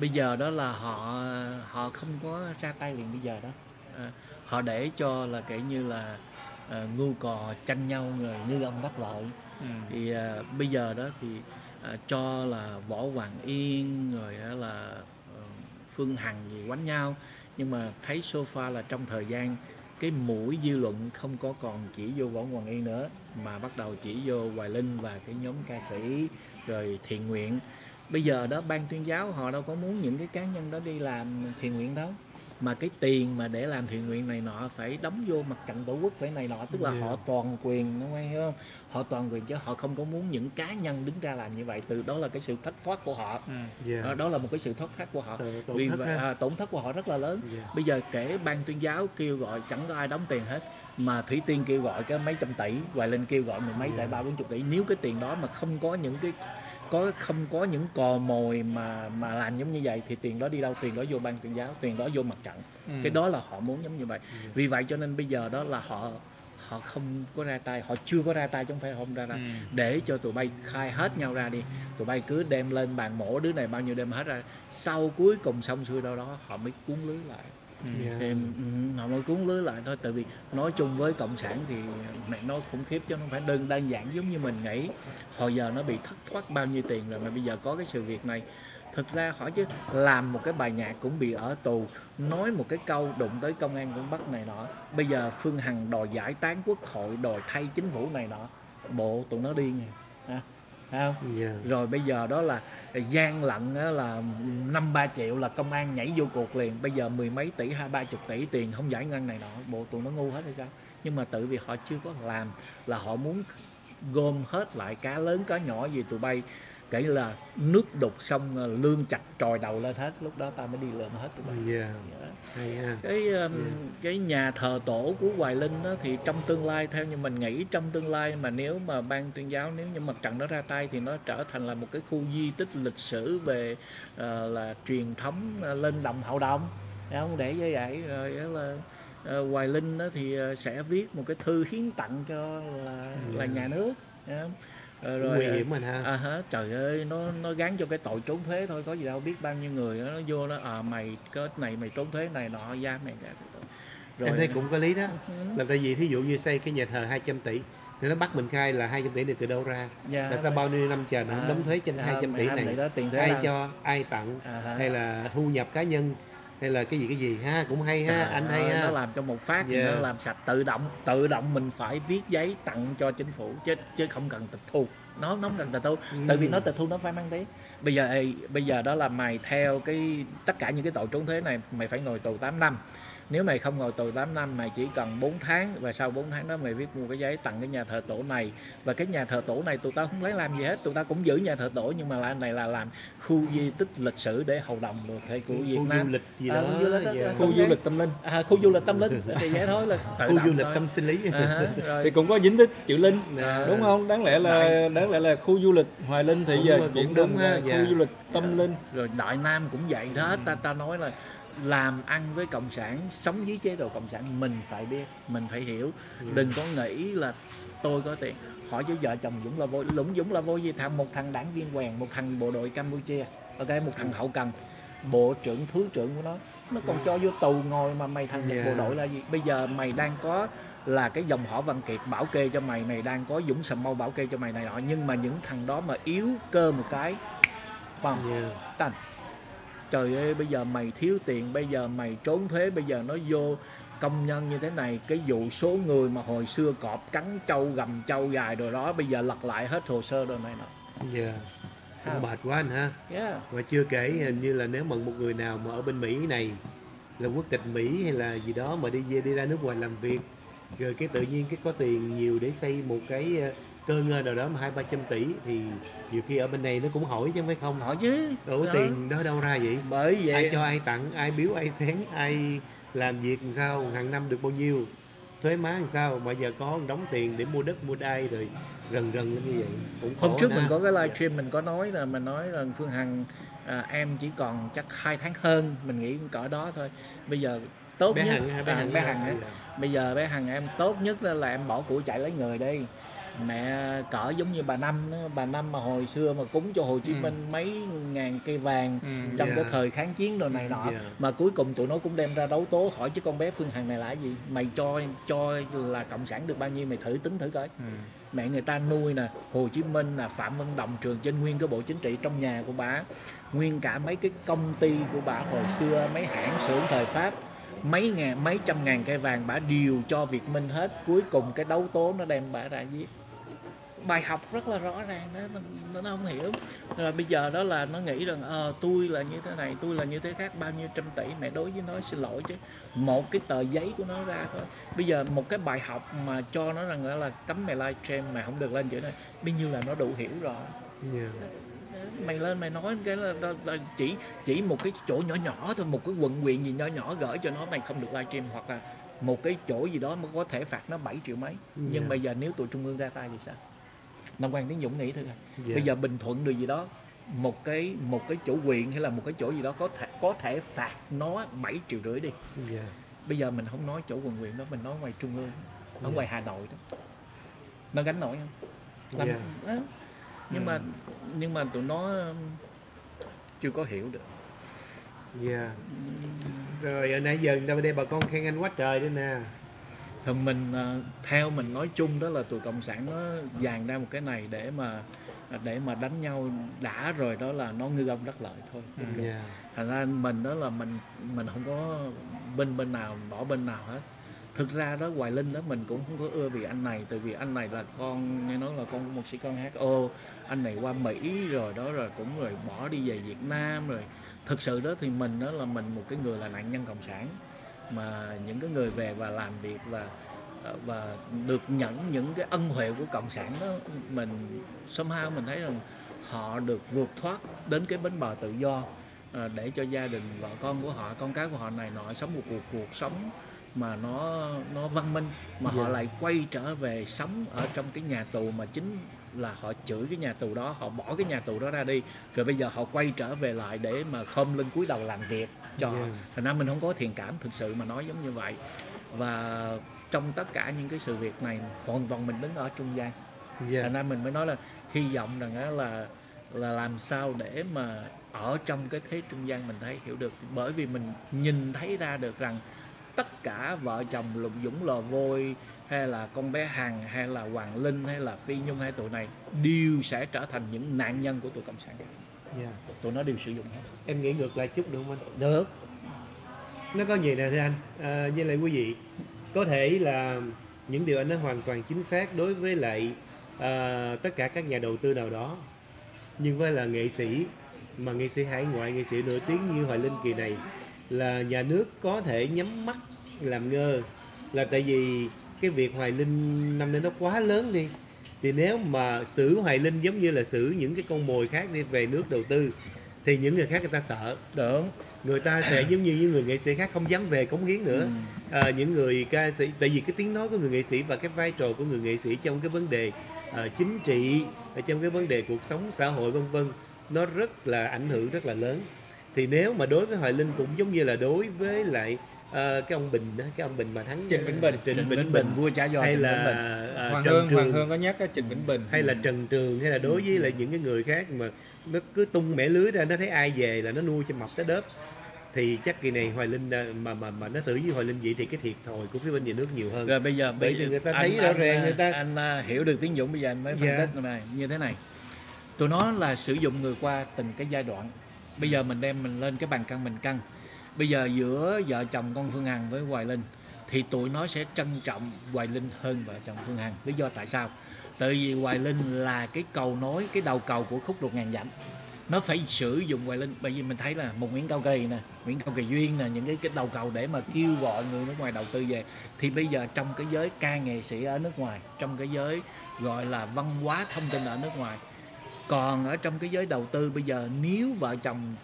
Bây giờ đó là họ không có ra tay liền bây giờ đó. Họ để cho là kể như là ngu cò tranh nhau rồi ngư ông đắc lợi. Thì bây giờ đó thì cho là Võ Hoàng Yên rồi là Phương Hằng gì quánh nhau, nhưng mà thấy sofa là trong thời gian cái mũi dư luận không có còn chỉ vô Võ Hoàng Yên nữa, mà bắt đầu chỉ vô Hoài Linh và cái nhóm ca sĩ rồi thiện nguyện. Bây giờ đó ban tuyên giáo họ đâu có muốn những cái cá nhân đó đi làm thiện nguyện đâu, mà cái tiền mà để làm thiện nguyện này nọ phải đóng vô mặt trận tổ quốc phải này nọ, tức là họ toàn quyền, đúng không, hiểu không? Họ toàn quyền chứ họ không có muốn những cá nhân đứng ra làm như vậy. Từ đó là cái sự thất thoát của họ, đó là một cái sự thất thoát của họ, vì tổn thất của họ rất là lớn. Bây giờ kể ban tuyên giáo kêu gọi chẳng có ai đóng tiền hết, mà Thủy Tiên kêu gọi cái mấy trăm tỷ, Hoài Linh kêu gọi mười mấy tỷ, 30-40 tỷ. Nếu cái tiền đó mà không có những cái không có những cò mồi mà làm giống như vậy thì tiền đó đi đâu? Tiền đó vô ban tuyên giáo, tiền đó vô mặt trận. Cái đó là họ muốn giống như vậy. Vì vậy cho nên bây giờ đó là họ không có ra tay, họ chưa có ra tay chứ không phải không ra tay. Để cho tụi bay khai hết nhau ra đi, tụi bay cứ đem lên bàn mổ đứa này bao nhiêu đem hết ra, sau cuối cùng xong xuôi đâu đó họ mới cuốn lưới lại. Họ mới cuốn lưới lại thôi. Tại vì nói chung với Cộng sản thì mẹ nó khủng khiếp chứ không phải đơn giản giống như mình nghĩ. Hồi giờ nó bị thất thoát bao nhiêu tiền rồi mà bây giờ có cái sự việc này. Thực ra hỏi chứ làm một cái bài nhạc cũng bị ở tù, nói một cái câu đụng tới công an cũng bắt này nọ. Bây giờ Phương Hằng đòi giải tán quốc hội, đòi thay chính phủ này nọ, bộ tụi nó điên nè. Rồi bây giờ đó là gian lận đó là 5-3 triệu là công an nhảy vô cuộc liền. Bây giờ 10 mấy tỷ, 20-30 tỷ tiền không giải ngân này nọ, bộ tụi nó ngu hết hay sao? Nhưng mà tự vì họ chưa có làm là họ muốn gom hết lại cá lớn cá nhỏ gì tụi bay, kể là nước đục xong lương chặt tròi đầu lên hết, lúc đó ta mới đi lượm hết tụi bay. Cái nhà thờ tổ của Hoài Linh đó thì trong tương lai, theo như mình nghĩ, trong tương lai mà nếu mà ban tuyên giáo, nếu như mặt trận đó ra tay thì nó trở thành là một cái khu di tích lịch sử về là truyền thống lên đồng hậu đồng, không để như vậy. Rồi là Hoài Linh đó thì sẽ viết một cái thư hiến tặng cho là nhà nước. Rồi, nguy hiểm mình ha. Trời ơi, nó gắn cho cái tội trốn thuế thôi, có gì đâu, biết bao nhiêu người nó vô nó mày cái này mày trốn thuế này nọ ra mày cả. Rồi em thấy cũng có lý đó. Là tại vì thí dụ như xây cái nhà thờ 200 tỷ thì nó bắt mình khai là 200 tỷ này từ đâu ra? Là sao bao nhiêu năm chờ nó đóng thuế trên 200 tỷ này? Đó, tiền thuế ai cho, ai tặng, hay là thu nhập cá nhân, hay là cái gì ha, cũng hay ha. Trời anh ơi, hay ha. Nó làm cho một phát thì nó làm sạch tự động mình phải viết giấy tặng cho chính phủ chứ không cần tịch thu. Nó không cần tịch thu. Tại vì nó tịch thu nó phải mang tiếng. Bây giờ đó là mày theo cái tất cả những cái tội trốn thuế này mày phải ngồi tù 8 năm. Nếu mày không ngồi tù 8 năm mày chỉ cần 4 tháng và sau 4 tháng đó mày viết mua cái giấy tặng cái nhà thờ tổ này, và cái nhà thờ tổ này tụi tao không lấy làm gì hết, tụi tao cũng giữ nhà thờ tổ nhưng mà lại này là làm khu di tích lịch sử để hầu đồng được thầy của Việt Nam. Khu du lịch gì đó, khu du lịch tâm linh. Khu du lịch tâm linh thì vậy thôi, là khu du lịch tâm sinh lý. Thì cũng có dính tích chữ Linh, đúng không? Đáng lẽ là khu du lịch Hoài Linh thì giờ chuyển đúng ha, khu du lịch tâm linh. Rồi Đại Nam cũng vậy đó, ta nói là làm ăn với Cộng sản, sống dưới chế độ Cộng sản mình phải biết, mình phải hiểu. Đừng có nghĩ là tôi có tiền. Hỏi với vợ chồng Dũng Lò Vôi gì, thằng một thằng đảng viên quèn, một thằng bộ đội Campuchia, một thằng hậu cần, bộ trưởng thứ trưởng của nó còn cho vô tù ngồi, mà mày thằng bộ đội là gì? Bây giờ mày đang có là cái dòng họ Văn Kiệt bảo kê cho mày, mày đang có Dũng Sầm Mâu bảo kê cho mày này nọ, nhưng mà những thằng đó mà yếu cơ một cái tành. Trời ơi, bây giờ mày thiếu tiền, bây giờ mày trốn thuế, bây giờ nó vô công nhân như thế này. Cái vụ số người mà hồi xưa cọp cắn trâu, gầm trâu dài rồi đó, bây giờ lật lại hết hồ sơ rồi này nọ. Mệt quá anh ha. Và chưa kể hình như là nếu mà một người nào mà ở bên Mỹ này là quốc tịch Mỹ hay là gì đó mà đi về đi ra nước ngoài làm việc, rồi cái tự nhiên cái có tiền nhiều để xây một cái cơ ngơi nào đó mà 200-300 tỷ thì nhiều khi ở bên này nó cũng hỏi chứ không phải không. Hỏi chứ. Ủa tiền đó đâu ra vậy? Bởi vậy ai cho ai tặng, ai biếu ai xén, ai làm việc làm sao, hàng năm được bao nhiêu, thuế má làm sao mà giờ có đóng tiền để mua đất mua đai rồi rần như vậy cũng khổ. Hôm trước mình có cái livestream mình có nói là Phương Hằng em chỉ còn chắc 2 tháng hơn, mình nghĩ cỡ đó thôi. Bây giờ tốt bé nhất bé Hằng bây giờ bé Hằng em tốt nhất là em bỏ của chạy lấy người đi. Mẹ cỡ giống như bà Năm đó, bà Năm mà hồi xưa mà cúng cho Hồ Chí Minh mấy ngàn cây vàng trong cái thời kháng chiến đồ này nọ mà cuối cùng tụi nó cũng đem ra đấu tố, hỏi chứ con bé Phương Hằng này là gì, mày cho là cộng sản được bao nhiêu, mày thử tính thử coi. Mẹ người ta nuôi nè, Hồ Chí Minh là Phạm Văn Đồng, Trường Chinh, nguyên cái bộ chính trị trong nhà của bà, nguyên cả mấy cái công ty của bà hồi xưa, mấy hãng xưởng thời Pháp, mấy trăm ngàn cây vàng bà đều cho Việt Minh hết, cuối cùng cái đấu tố nó đem bà ra giết. Bài học rất là rõ ràng đó, nó không hiểu. Rồi bây giờ đó là nó nghĩ rằng tôi là như thế này, tôi là như thế khác, bao nhiêu trăm tỷ. Mẹ đối với nó xin lỗi chứ, một cái tờ giấy của nó ra thôi. Bây giờ một cái bài học mà cho nó rằng là cấm mày live stream, mày không được lên chữ này, bao nhiêu là nó đủ hiểu rồi. Mày lên mày nói cái là chỉ một cái chỗ nhỏ nhỏ thôi, một cái quận huyện gì nhỏ nhỏ gửi cho nó mày không được live stream, hoặc là một cái chỗ gì đó mới có thể phạt nó 7 triệu mấy. Nhưng bây giờ nếu tụi trung ương ra tay thì sao? Nam Quang, Tiến Dũng nghĩ thôi. Bây giờ Bình Thuận được gì đó, một cái chỗ huyện hay là một cái chỗ gì đó có thể phạt nó 7,5 triệu đi. Bây giờ mình không nói chỗ quận huyện đó, mình nói ngoài trung ương, ở ngoài Hà Nội đó, nó gánh nổi không? Nhưng mà tụi nó chưa có hiểu được. Rồi ở nãy giờ đây bà con khen anh quá trời đấy nè. Mình theo mình nói chung đó là tụi cộng sản nó dàn ra một cái này để mà đánh nhau đã, rồi đó là nó ngư ông đắc lợi thôi. Thành ra mình đó là mình không có bên nào bỏ bên nào hết. Thực ra đó Hoài Linh đó mình cũng không có ưa vì anh này, tại vì anh này là con, nghe nói là con của một sĩ quan HO, anh này qua Mỹ rồi đó rồi cũng rồi bỏ đi về Việt Nam rồi. Thực sự đó thì mình đó là một cái người là nạn nhân cộng sản, mà những cái người về và làm việc và được nhận những cái ân huệ của cộng sản đó, mình somehow mình thấy rằng họ được vượt thoát đến cái bến bờ tự do để cho gia đình vợ con của họ, con cái của họ này nọ sống một cuộc sống mà nó văn minh, mà họ lại quay trở về sống ở trong cái nhà tù, mà chính là họ chửi cái nhà tù đó, họ bỏ cái nhà tù đó ra đi, rồi bây giờ họ quay trở về lại để mà khom lưng cúi đầu làm việc cho. Thành ra mình không có thiện cảm, thực sự mà nói giống như vậy. Và trong tất cả những cái sự việc này hoàn toàn mình đứng ở trung gian. Thành ra mình mới nói là hy vọng rằng là làm sao để mà ở trong cái thế trung gian mình thấy hiểu được, bởi vì mình nhìn thấy ra được rằng tất cả vợ chồng Lục Dũng Lò Vôi hay là con bé Hằng hay là Hoàng Linh hay là Phi Nhung hay tụi này đều sẽ trở thành những nạn nhân của tụi cộng sản. Tụi nó đều sử dụng hết. Em nghĩ ngược lại chút được không anh? Được. Nó có gì nè thưa anh, với lại quý vị, có thể là những điều anh nói hoàn toàn chính xác đối với lại tất cả các nhà đầu tư nào đó, nhưng với là nghệ sĩ, mà nghệ sĩ hải ngoại, nghệ sĩ nổi tiếng như Hoài Linh kỳ này, là nhà nước có thể nhắm mắt làm ngơ, là tại vì cái việc Hoài Linh năm nay nó quá lớn đi, thì nếu mà xử Hoài Linh giống như là xử những cái con mồi khác đi về nước đầu tư thì những người khác người ta sợ. Được. Người ta sẽ giống như những người nghệ sĩ khác không dám về cống hiến nữa. Những người ca sĩ, tại vì cái tiếng nói của người nghệ sĩ và cái vai trò của người nghệ sĩ trong cái vấn đề chính trị, trong cái vấn đề cuộc sống xã hội vân vân, nó rất là ảnh hưởng rất là lớn. Thì nếu mà đối với Hoài Linh cũng giống như là đối với lại cái ông Bình đó, cái ông Bình mà thắng Trịnh Vĩnh Bình vua chả giò, hay là Hoàng Hương có nhắc cái Trịnh Vĩnh Bình, hay là Trần Trường, hay là đối với lại những cái người khác mà nó cứ tung mẻ lưới ra, nó thấy ai về là nó nuôi cho mập tới đớp. Thì chắc kỳ này Hoài Linh mà nó xử với Hoài Linh vậy thì cái thiệt thòi của phía bên nhà nước nhiều hơn. Rồi bây giờ bởi vì người ta thấy rõ ràng, người ta anh hiểu được Tiến Dũng bây giờ anh mới phân tích này như thế này. Tụi nó là sử dụng người qua từng cái giai đoạn. Bây giờ mình đem mình lên cái bàn cân mình cân. Bây giờ giữa vợ chồng con Phương Hằng với Hoài Linh thì tụi nó sẽ trân trọng Hoài Linh hơn vợ chồng Phương Hằng. Lý do tại sao? Tại vì Hoài Linh là cái cầu nối, cái đầu cầu của khúc ruột ngàn dặm. nó phải sử dụng Hoài Linh, bởi vì mình thấy là một Nguyễn Cao Kỳ nè, Nguyễn Cao Kỳ Duyên nè, những cái đầu cầu để mà kêu gọi người nước ngoài đầu tư về. Thì bây giờ trong cái giới ca nghệ sĩ ở nước ngoài, trong cái giới gọi là văn hóa thông tin ở nước ngoài, còn ở trong cái giới đầu tư bây giờ nếu vợ chồng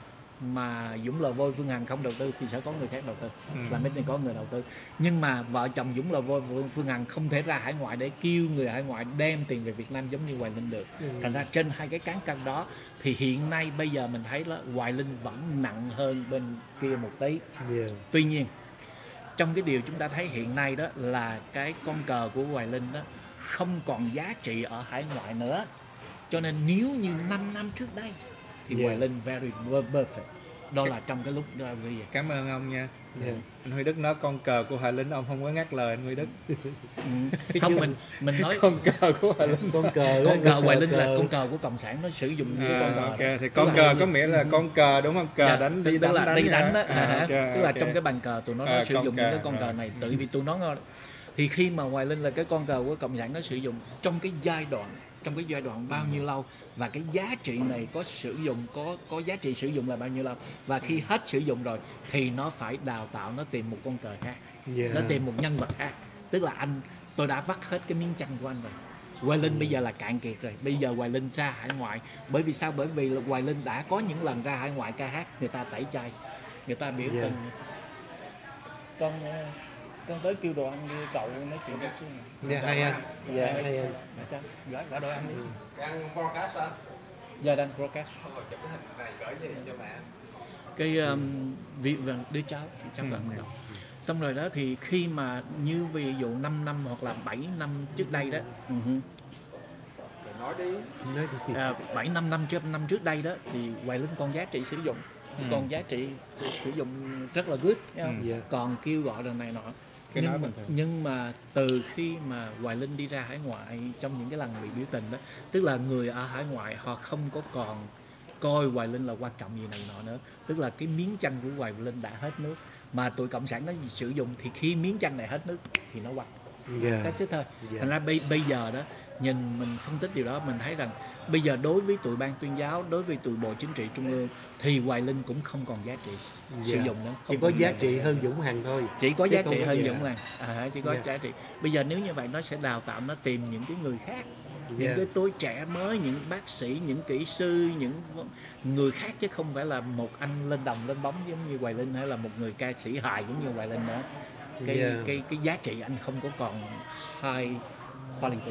mà Dũng Lò Vôi Phương Hằng không đầu tư thì sẽ có người khác đầu tư, là mới có người đầu tư. Nhưng mà vợ chồng Dũng Lò Vôi Phương Hằng không thể ra hải ngoại để kêu người hải ngoại đem tiền về Việt Nam giống như Hoài Linh được. Thành ra trên hai cái cán cân đó thì hiện nay bây giờ mình thấy là Hoài Linh vẫn nặng hơn bên kia một tí. Tuy nhiên trong cái điều chúng ta thấy hiện nay đó là cái con cờ của Hoài Linh đó không còn giá trị ở hải ngoại nữa. Cho nên nếu như 5 năm trước đây thì Hoài Linh very perfect. Đó là trong cái lúc đó. Cảm ơn ông nha. Anh Huy Đức nói con cờ của Hoài Linh, ông không có ngắt lời anh Huy Đức. Không, mình nói con cờ của Hoài Linh, con cờ Hoài Linh là con cờ của cộng sản, nó sử dụng cái con cờ. Okay. Thì con cờ có nghĩa là con cờ đúng không? Cờ đánh đi đánh đó. Tức là trong cái bàn cờ tụi nó sử dụng những cái con cờ này, tự vì tụi nó thôi. Thì khi mà Hoài Linh là cái con cờ của cộng sản nó sử dụng trong cái giai đoạn, bao nhiêu lâu, và cái giá trị này có sử dụng, có giá trị sử dụng là bao nhiêu lâu, và khi hết sử dụng rồi thì nó phải đào tạo, nó tìm một con cờ khác, nó tìm một nhân vật khác. Tức là tôi đã vắt hết cái miếng chăn của anh rồi. Hoài Linh bây giờ là cạn kiệt rồi. Bây giờ Hoài Linh ra hải ngoại, bởi vì sao? Bởi vì là Hoài Linh đã có những lần ra hải ngoại ca hát, người ta tẩy chay, người ta biểu tình. Con tới kêu đồ ăn đi, cậu nói chuyện với chú. Dạ hay anh. Dạ hay anh. Gửi đồ ăn đi. Đang broadcast hả? Dạ đang broadcast. Rồi chụp cái hình này gửi về cho mẹ. Cái vị đứa cháu, gần đầu. Xong rồi đó thì khi mà như ví dụ 5 năm hoặc là 7 năm trước đây đó. Nói đi. 7-5 năm trước đây đó thì Hoài Linh con giá trị sử dụng. Còn giá trị sử dụng rất là good, còn kêu gọi đằng này nọ. Nhưng mà từ khi mà Hoài Linh đi ra hải ngoại trong những cái lần bị biểu tình đó, tức là người ở hải ngoại họ không có còn coi Hoài Linh là quan trọng gì này nọ nữa. Tức là cái miếng chanh của Hoài Linh đã hết nước, mà tụi cộng sản nó sử dụng, thì khi miếng chanh này hết nước thì nó quăng. That's it thôi. Thành ra bây giờ đó, nhìn mình phân tích điều đó mình thấy rằng bây giờ đối với tụi ban tuyên giáo, đối với tụi bộ chính trị trung ương thì Hoài Linh cũng không còn giá trị sử dụng nữa. Chỉ có giá trị hơn Dũng Hằng thôi. Chỉ có giá trị hơn Dũng Hằng. Chỉ có giá trị. Bây giờ nếu như vậy nó sẽ đào tạo, nó tìm những cái người khác, những cái tối trẻ mới, những bác sĩ, những kỹ sư, những người khác, chứ không phải là một anh lên đồng lên bóng giống như Hoài Linh, hay là một người ca sĩ hài giống như Hoài Linh nữa. Cái giá trị anh không có còn high quality.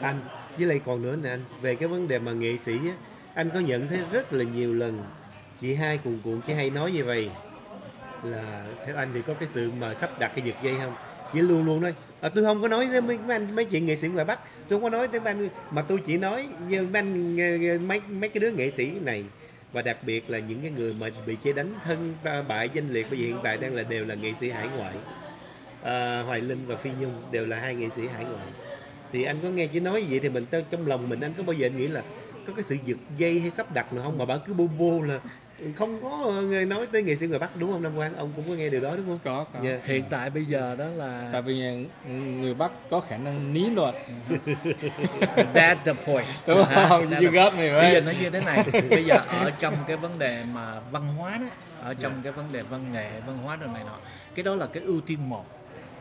Anh với lại còn nữa nè anh, về cái vấn đề mà nghệ sĩ á, anh có nhận thấy rất là nhiều lần chị Hai Cuồn Cuộn chỉ hay nói như vậy, là theo anh thì có cái sự mà sắp đặt cái giật dây không? Chỉ luôn luôn nói tôi không có nói với anh mấy chuyện nghệ sĩ ngoài Bắc, tôi không có nói với anh, mà tôi chỉ nói như anh mấy cái đứa nghệ sĩ này, và đặc biệt là những cái người mà bị chế đánh thân bại danh liệt bởi vì hiện tại đang là đều là nghệ sĩ hải ngoại. Hoài Linh và Phi Nhung đều là hai nghệ sĩ hải ngoại. Thì anh có nghe chỉ nói như vậy thì mình trong lòng mình, anh có bao giờ anh nghĩ là có cái sự giật dây hay sắp đặt nào không, mà bạn cứ bô bô là không có người nói tới nghệ sĩ người Bắc, đúng không Nam Quang? Ông cũng có nghe điều đó đúng không? Có. Hiện tại bây giờ đó là tại vì người Bắc có khả năng lý luận. That's the point. Đúng không? You got me right. Bây giờ nó như thế này, bây giờ ở trong cái vấn đề mà văn hóa đó, ở trong cái vấn đề văn nghệ, văn hóa rồi này nọ, cái đó là cái ưu tiên một.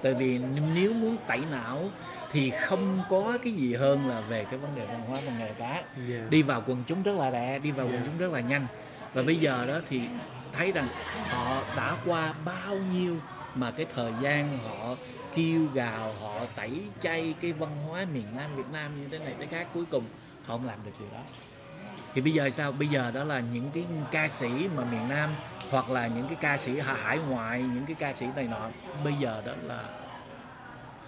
Tại vì nếu muốn tẩy não thì không có cái gì hơn là về cái vấn đề văn hóa văn nghệ cả. Đi vào quần chúng rất là lẹ, đi vào quần chúng rất là nhanh. Và bây giờ đó thì thấy rằng họ đã qua bao nhiêu mà cái thời gian họ kêu gào, họ tẩy chay cái văn hóa miền Nam Việt Nam như thế này tới khác, cuối cùng họ không làm được điều đó. Thì bây giờ sao? Bây giờ đó là những cái ca sĩ mà miền Nam, hoặc là những cái ca sĩ hải ngoại, những cái ca sĩ này nọ, bây giờ đó là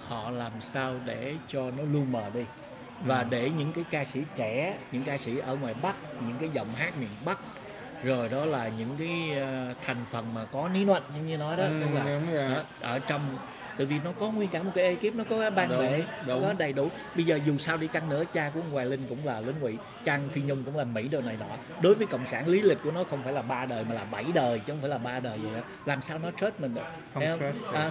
họ làm sao để cho nó lu mờ đi, và để những cái ca sĩ trẻ, những ca sĩ ở ngoài Bắc, những cái giọng hát miền Bắc, rồi đó là những cái thành phần mà có lý luận như nói đó, tức là ở trong Tại vì nó có nguyên cả một cái ekip, nó có ban lễ, có đầy đủ. Bây giờ dù sao đi chăng nữa, cha của Hoài Linh cũng là lính Mỹ, cha Phi Nhung cũng là Mỹ đời này nọ. Đối với cộng sản, lý lịch của nó không phải là 3 đời mà là 7 đời, chứ không phải là 3 đời gì đó. Làm sao nó trust mình được? Không,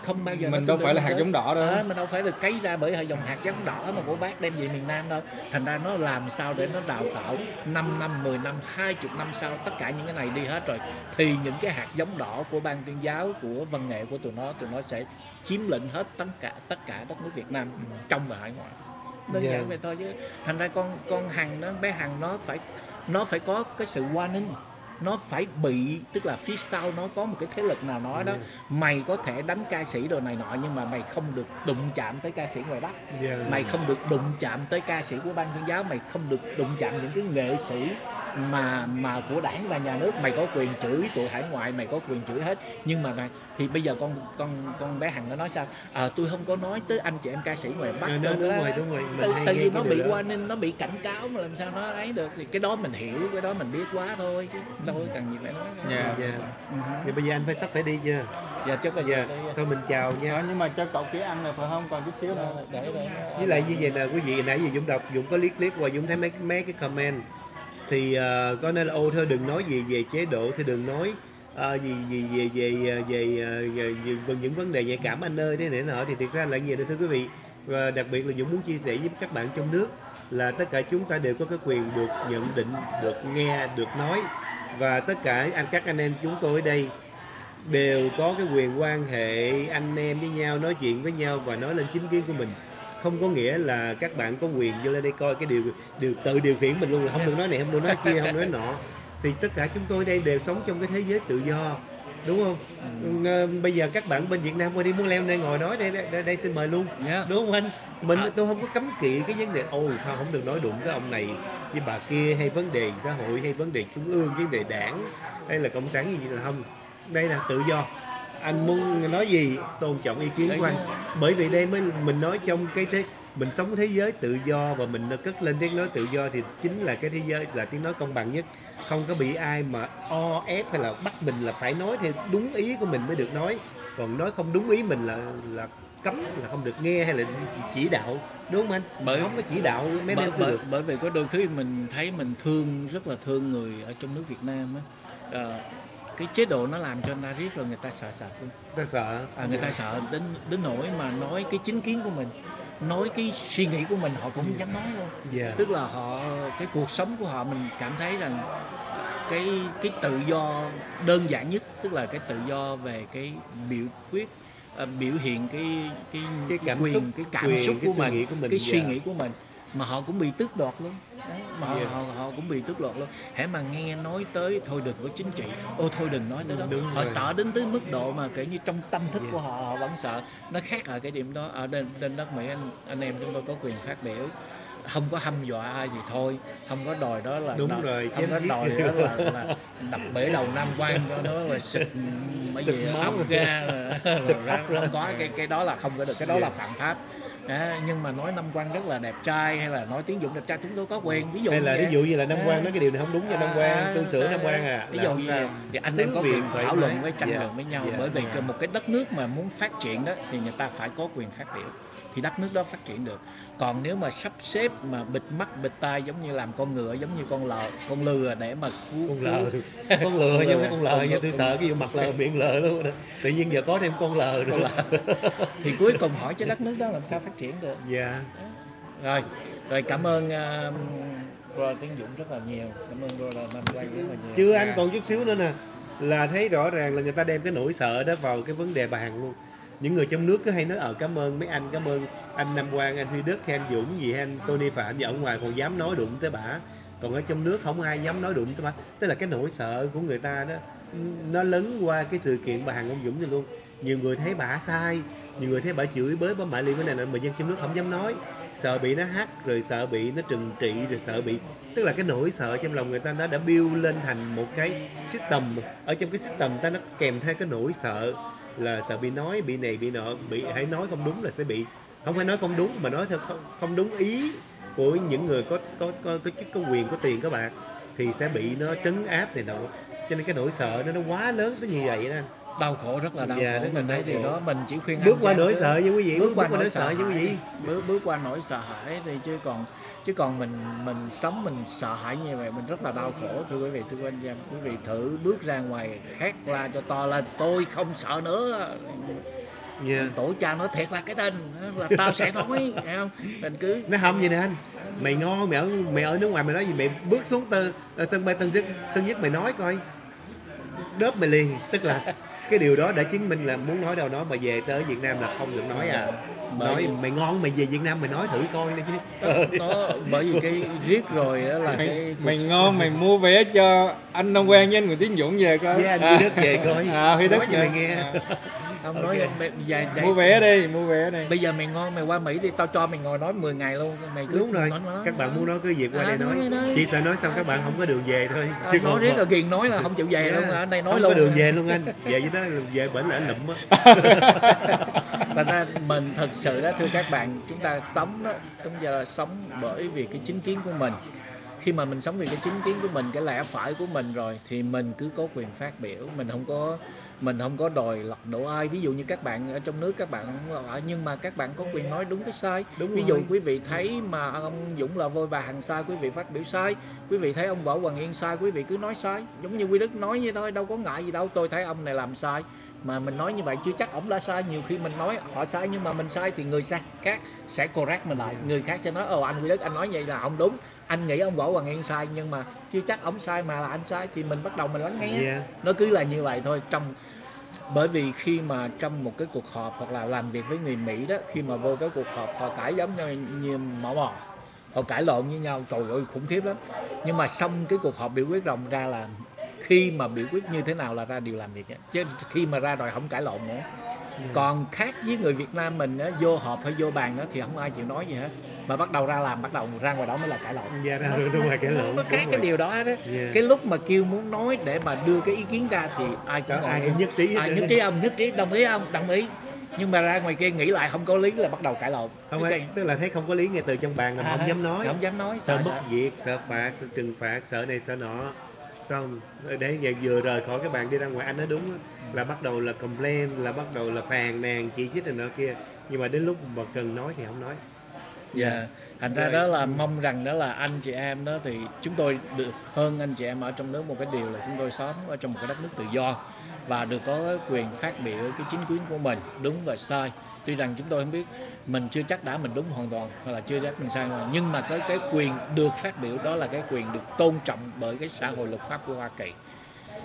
không bao giờ. Mình đâu phải là hạt giống đỏ đâu. Mình đâu phải được cấy ra bởi dòng hạt giống đỏ mà của bác đem về miền Nam đâu. Thành ra nó làm sao để nó đào tạo 5 năm, 10 năm, 20 năm sau tất cả những cái này đi hết rồi thì những cái hạt giống đỏ của ban tuyên giáo, của văn nghệ của tụi nó sẽ chiếm lĩnh hết tất cả đất nước Việt Nam trong và hải ngoại. Đơn giản vậy thôi chứ. Thành ra con Hằng nó, bé Hằng nó phải có cái sự warning, nó phải bị, tức là phía sau nó có một cái thế lực nào nói đó, mày có thể đánh ca sĩ đồ này nọ nhưng mà mày không được đụng chạm tới ca sĩ ngoài Bắc, mày không được đụng chạm tới ca sĩ của ban tuyên giáo, mày không được đụng chạm những cái nghệ sĩ mà của đảng và nhà nước. Mày có quyền chửi tụi hải ngoại, mày có quyền chửi hết, nhưng mà thì bây giờ con bé Hằng nó nói sao? Tôi không có nói tới anh chị em ca sĩ ngoài Bắc. Đúng rồi. Tại vì nó bị warning, nó bị cảnh cáo mà làm sao nó ấy được? Thì cái đó mình hiểu, cái đó mình biết quá thôi chứ đâu có cần gì phải nói. Thì bây giờ anh phải sắp phải đi chưa? Dạ chắc là giờ. Thôi mình chào nha. Nhưng mà cho cậu kia ăn là phải không? Còn chút xíu nữa. Với lại như vậy nè quý vị, nãy giờ Dũng đọc, Dũng có liếc qua, Dũng thấy mấy cái comment thì có nên là ô thôi đừng nói gì về chế độ, thì đừng nói về những vấn đề nhạy cảm anh ơi, thế này nọ. Thì thực ra là gì đó thưa quý vị, và đặc biệt là Dũng muốn chia sẻ với các bạn trong nước là tất cả chúng ta đều có cái quyền được nhận định, được nghe, được nói, và tất cả các anh em chúng tôi ở đây đều có cái quyền quan hệ anh em với nhau, nói chuyện với nhau và nói lên chính kiến của mình. Không có nghĩa là các bạn có quyền vô lên đây coi cái điều tự điều khiển mình luôn là không được nói này, không được nói kia, không nói nọ. Thì tất cả chúng tôi đây đều sống trong cái thế giới tự do, đúng không? Bây giờ các bạn bên Việt Nam qua đi muốn leo đây ngồi nói đây xin mời luôn, đúng không anh? Tôi không có cấm kỵ cái vấn đề thôi không được nói đụng cái ông này với bà kia, hay vấn đề xã hội, hay vấn đề trung ương, vấn đề đảng hay là cộng sản gì vậy, là không. Đây là tự do, anh muốn nói gì tôn trọng ý kiến của anh, bởi vì đây mới mình nói trong cái thế mình sống thế giới tự do và mình cất lên tiếng nói tự do thì chính là cái thế giới là tiếng nói công bằng nhất, không có bị ai mà o ép hay là bắt mình là phải nói theo đúng ý của mình mới được nói, còn nói không đúng ý mình là cấm, là không được nghe hay là chỉ đạo, đúng không anh? Không có chỉ đạo mấy em được. Bởi vì có đôi khi mình thấy mình thương, rất là thương người ở trong nước Việt Nam á. Cái chế độ nó làm cho người ta riết rồi người ta sợ luôn. Người ta sợ đến nỗi mà nói cái chính kiến của mình, nói cái suy nghĩ của mình họ cũng không dám nói luôn. Tức là cái cuộc sống của họ, mình cảm thấy rằng cái tự do đơn giản nhất, tức là cái tự do về cái biểu hiện cái cảm xúc, cái suy nghĩ của mình mà họ cũng bị tước đoạt luôn. Họ cũng bị tước đoạt luôn. Hễ mà nghe nói tới thôi đừng có chính trị, thôi đừng nói tới đó, họ sợ đến tới mức độ mà kể như trong tâm thức của họ, họ vẫn sợ. Nó khác ở cái điểm đó. Ở trên đất Mỹ, anh em chúng tôi có quyền phát biểu, không có hăm dọa ai gì thôi, không có đòi đó là đập bể đầu Nam Quang cho nó là xịt mấy gì ốc ra không có. Cái đó là không có được, cái đó là phạm pháp. Nhưng mà nói Nam Quang rất là đẹp trai hay là nói Tiến Dũng đẹp trai, chúng tôi có quen. Ví dụ hay là ví dụ như là Nam Quang nói cái điều này không đúng cho Nam Quang, tôi sửa Nam Quang ví dụ như vậy, thì anh em có quyền thảo luận với tranh luận với nhau. Bởi vì một cái đất nước mà muốn phát triển đó thì người ta phải có quyền phát biểu thì đất nước đó phát triển được. Còn nếu mà sắp xếp mà bịt mắt bịt tai giống như làm con ngựa, giống như con lừa để mà con lừa tôi sợ cái vụ mặt lờ miệng lờ luôn đó. Tự nhiên giờ có thêm con lờ nữa thì cuối cùng hỏi cho đất nước đó làm sao phát triển được. Rồi cảm ơn Tiến Dũng rất là nhiều, cảm ơn Nam Quang rất là nhiều. Chưa anh còn chút xíu nữa nè là thấy rõ ràng là người ta đem cái nỗi sợ đó vào cái vấn đề bàn luôn. Những người trong nước cứ hay nói cảm ơn mấy anh, cảm ơn anh Nam Quang, anh Huy Đức, anh Dũng gì, anh Tony Phạm gì, ở ngoài còn dám nói đụng tới bả, còn ở trong nước không ai dám nói đụng tới bả. Tức là cái nỗi sợ của người ta đó nó lớn qua cái sự kiện bà Hằng, ông Dũng này luôn. Nhiều người thấy bả sai, nhiều người thấy bả chửi bới bả mạ liền cái này mà dân trong nước không dám nói, sợ bị nó hắt, rồi sợ bị nó trừng trị, rồi sợ bị, tức là cái nỗi sợ trong lòng người ta đã build lên thành một cái system. Ở trong cái system ta nó kèm theo cái nỗi sợ là sợ bị nói, bị này, bị nọ, bị hãy nói không đúng là sẽ bị, không phải nói không đúng mà nói theo không đúng ý của những người có chức, có quyền, có tiền, có bạc thì sẽ bị nó trấn áp này nọ. Cho nên cái nỗi sợ nó quá lớn tới như vậy đó. đau khổ, rất là đau khổ. Mình thấy điều đó, mình chỉ khuyên bước qua nỗi sợ với quý vị, bước qua nỗi sợ hãi thì chứ còn mình sống mình sợ hãi như vậy, mình rất là đau khổ. Thưa quý vị, thưa anh em, quý vị thử bước ra ngoài hét la cho to lên, tôi không sợ nữa. Tổ cha nói thiệt là cái tên là tao sẽ nói, hiểu không? Mình cứ nó không vậy nè anh, mày ngon, mày ở nước ngoài mày nói gì, mày bước xuống sân bay Tân Sơn Nhất mày nói coi, đớp mày liền. Tức là cái điều đó đã chứng minh là muốn nói đâu nói, mà về tới Việt Nam là không được nói à. Nói mày ngon, mày về Việt Nam mày nói thử coi nữa chứ. Đó, bởi vì cái riết rồi đó là mày ngon, mày mua vé cho anh Nam Quang với anh Nguyễn Tiến Dũng về coi. Với anh Huy Đức về coi. Huy Đức mày nghe. Không nói về mua vé đi. Bây giờ mày ngon, mày qua Mỹ đi, tao cho mày ngồi nói 10 ngày luôn. Mày cứ đúng rồi. Nói, các bạn muốn nói cứ việc qua đây nói. Chị sợ nói xong các bạn không có đường về thôi. Chứ còn riết là Kiền nói là không chịu về luôn, ở đây nói không luôn. Không có đường về luôn anh. Về với nó về bển là anh lụm á. Thành ra mình thật sự đó, thưa các bạn, chúng ta sống đó, chúng ta sống bởi vì cái chính kiến của mình. Khi mà mình sống vì cái chính kiến của mình, cái lẽ phải của mình rồi thì mình cứ có quyền phát biểu, mình không có đòi lật đổ ai. Ví dụ như các bạn ở trong nước các bạn nhưng mà các bạn có quyền nói đúng cái sai. Ví dụ quý vị thấy mà ông Dũng Lò Vôi bà Hằng sai, quý vị phát biểu sai. Quý vị thấy ông Võ Hoàng Yên sai, quý vị cứ nói sai. Giống như Huy Đức nói vậy thôi, đâu có ngại gì đâu. Tôi thấy ông này làm sai mà mình nói như vậy chưa chắc ổng đã sai. Nhiều khi mình nói họ sai nhưng mà mình sai thì người khác sẽ correct mình lại. Người khác sẽ nói ồ anh Huy Đức anh nói vậy là không đúng, anh nghĩ ông Võ Hoàng Yên sai nhưng mà chưa chắc ổng sai mà là anh sai. Thì mình bắt đầu mình lắng nghe. Nó cứ là như vậy thôi. Bởi vì khi mà trong một cái cuộc họp hoặc là làm việc với người Mỹ đó, khi mà vô cái cuộc họp họ cãi giống như mỏ mò, họ cãi lộn với nhau, trời ơi khủng khiếp lắm. Nhưng mà xong cái cuộc họp biểu quyết rộng ra là khi mà biểu quyết như thế nào là ra điều làm việc ấy. Chứ khi mà ra rồi không cãi lộn nữa. Còn khác với người Việt Nam mình đó, vô họp hay vô bàn đó thì không ai chịu nói gì hết, mà bắt đầu ra làm, bắt đầu ra ngoài đó mới là cãi lộn. Dạ, ra ngoài cãi lộn. Nó khác cái điều đó đó. Cái lúc mà kêu muốn nói để mà đưa cái ý kiến ra thì ai cũng nhất trí. Nhất trí đồng ý không? Đồng ý. Nhưng mà ra ngoài kia nghĩ lại không có lý là bắt đầu cãi lộn. Không ai, tức là thấy không có lý ngay từ trong bàn là không dám nói. Không dám nói, sợ mất việc, sợ phạt, sợ trừng phạt, sợ này sợ nọ. Xong để vừa rời khỏi cái bàn đi ra ngoài, anh nói đúng là bắt đầu là complain, là bắt đầu là phàn nàn chỉ trích này nọ kia. Nhưng mà đến lúc mà cần nói thì không nói. Dạ, thành ra đó là mong rằng đó là anh chị em đó thì chúng tôi được hơn anh chị em ở trong nước một cái điều là chúng tôi sống ở trong một cái đất nước tự do và được có quyền phát biểu cái chính kiến của mình đúng và sai. Tuy rằng chúng tôi không biết, mình chưa chắc đã mình đúng hoàn toàn hoặc là chưa chắc mình sai rồi, nhưng mà cái quyền được phát biểu đó là cái quyền được tôn trọng bởi cái xã hội luật pháp của Hoa Kỳ.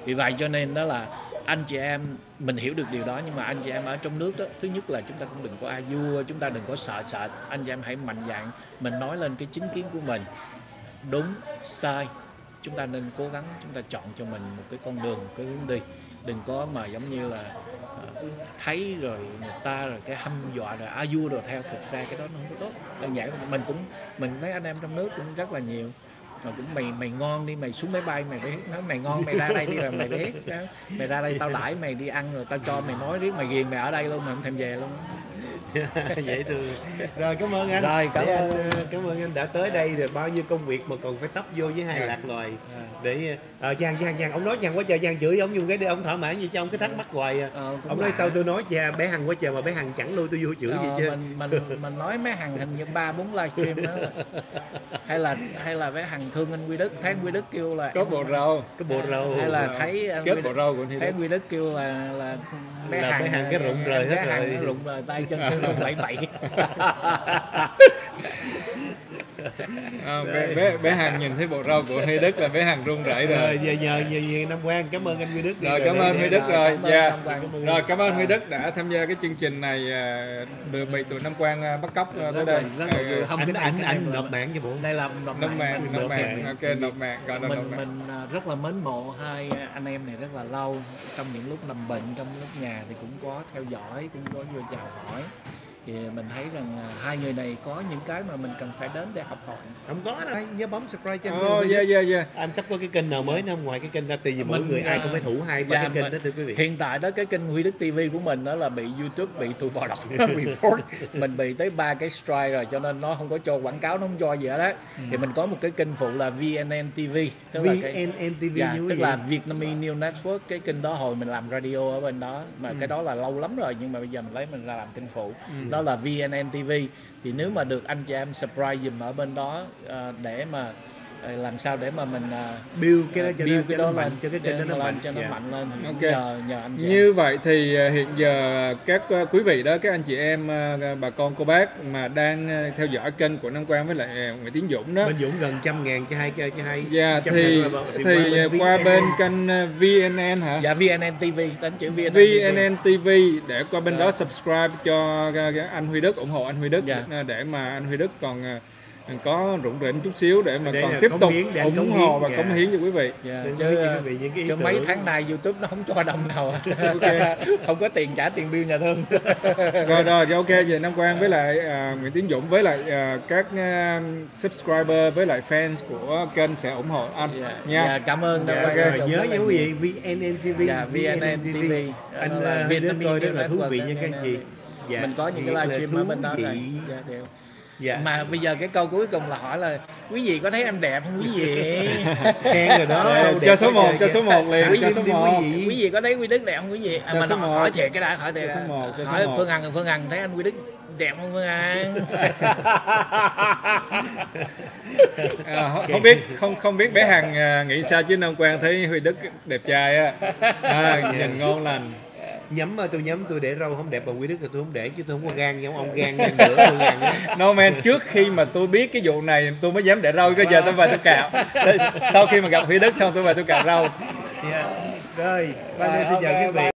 Vì vậy cho nên đó là anh chị em mình hiểu được điều đó, nhưng mà anh chị em ở trong nước đó, thứ nhất là chúng ta cũng đừng có a vua, chúng ta đừng có sợ. Anh chị em hãy mạnh dạn mình nói lên cái chính kiến của mình, đúng sai. Chúng ta nên cố gắng chúng ta chọn cho mình một cái con đường, một cái hướng đi, đừng có mà giống như là thấy rồi người ta rồi cái hâm dọa rồi a vua rồi theo. Thực ra cái đó nó không có tốt. Đơn giản mình thấy anh em trong nước cũng rất là nhiều. Mà cũng mày ngon đi, mày xuống máy bay mày biết, nói mày ngon mày ra đây đi rồi mày biết đó. Mày ra đây tao đãi mày đi ăn rồi tao cho mày nói riết mày ghiền mày ở đây luôn, mày không thèm về luôn. Vậy thường. Rồi cảm ơn anh. Rồi cảm ơn anh đã tới đây rồi, bao nhiêu công việc mà còn phải tấp vô với hai lạc loài. Để Giang ông nói Giang quá trời, Giang chửi ông dùng cái để ông thỏa mãn gì cho ông cứ thắc mắc hoài. Ông nói sao tôi nói cha bé Hằng quá trời mà bé Hằng chẳng lôi tôi vô chửi gì chứ. Mình nói bé Hằng hình như 3-4 livestream đó. Hay là bé Hằng thương anh Huy Đức, thấy Huy Đức kêu là có bộ râu, hay là thấy anh Huy Đức kêu là bé Hằng cái rụng rời hết rồi. Bé Hằng rụng rời tay chân lại bậy. Bé Hằng nhìn thấy bộ râu của Huy Đức là bé Hằng run rẩy rồi. Nhờ Nam Quang, cảm ơn anh Huy Đức. Rồi cảm ơn Huy Đức rồi. Rồi cảm ơn Huy Đức đã tham gia cái chương trình này, được bị tụi Nam Quang bắt cóc tới đây. Anh nộp mạng cho bộ. Đây là nộp mạng. Ok, nộp mạng. Mình rất là mến mộ hai anh em này rất là lâu. Trong những lúc nằm bệnh, trong lúc nhà thì cũng có theo dõi, cũng có vô chào hỏi. thì mình thấy rằng hai người này có những cái mà mình cần phải đến để học hỏi. Không có đâu, nhớ bấm subscribe trên anh sắp có cái kênh nào mới nữa, ngoài cái kênh ra tùy vì mỗi người ai cũng phải thủ 2-3 cái kênh đó thưa quý vị. Hiện tại đó cái kênh Huy Đức TV của mình đó là bị YouTube bị tụi bò đọc report, mình bị tới 3 cái strike rồi, cho nên nó không có cho quảng cáo, nó không cho gì hết á. Thì mình có một cái kênh phụ là VNN TV, tức là cái tức là Vietnamese News Network. Cái kênh đó hồi mình làm radio ở bên đó mà cái đó là lâu lắm rồi, nhưng mà bây giờ mình lấy mình ra làm kênh phụ, đó là VNN TV. Thì nếu mà được anh chị em subscribe dùm ở bên đó để mà làm sao để mà mình build cái đó lên cho cái kênh đó lên cho nó mạnh lên. Okay. nhờ anh chị như em. Vậy thì hiện giờ các quý vị đó, các anh chị em, bà con cô bác mà đang theo dõi kênh của Nam Quang với lại Nguyễn Tiến Dũng đó, bên Dũng gần 100.000 cho hai thì qua bên kênh VNN hả? Dạ VNN TV, đánh chữ VNN TV để qua bên đó subscribe cho anh Huy Đức, ủng hộ anh Huy Đức để mà anh Huy Đức còn có rụng rỉnh chút xíu để mà còn tiếp tục ủng hộ và cống hiến cho quý vị. Chứ mấy tháng nay YouTube nó không cho đồng nào không có tiền trả tiền bill nhà thương. Rồi ok, về Nam Quang với lại Nguyễn Tiến Dũng với lại các subscriber với lại fans của kênh sẽ ủng hộ anh nha. Cảm ơn Nam Quang. Nhớ nha quý vị, VNN TV anh Huy Đức coi rất là thú vị nha các anh chị. Mình có những cái livestream ở bên đó rồi. Mà bây giờ cái câu cuối cùng là hỏi là quý vị có thấy em đẹp không quý vị? Khen rồi đó. Cho số 1, cho số 1 liền. Quý vị có thấy Huy Đức đẹp không quý vị? Mà nó hỏi thiệt cái đã, hỏi thiệt. Hỏi Phương Hằng, Phương Hằng thấy anh Huy Đức đẹp không Phương Hằng? Không biết, không biết bé Hằng nghĩ sao chứ Nam Quang thấy Huy Đức đẹp trai á. Nhìn ngon lành. Tôi để râu không đẹp, bà Huy Đức thì tôi không để, chứ tôi không có gan nha ông, gan nữa tôi gan. No man, trước khi mà tôi biết cái vụ này tôi mới dám để râu, cái giờ tôi về tôi cạo. Sau khi mà gặp Huy Đức xong tôi về tôi cạo râu. Rồi, bây giờ xin chào quý vị.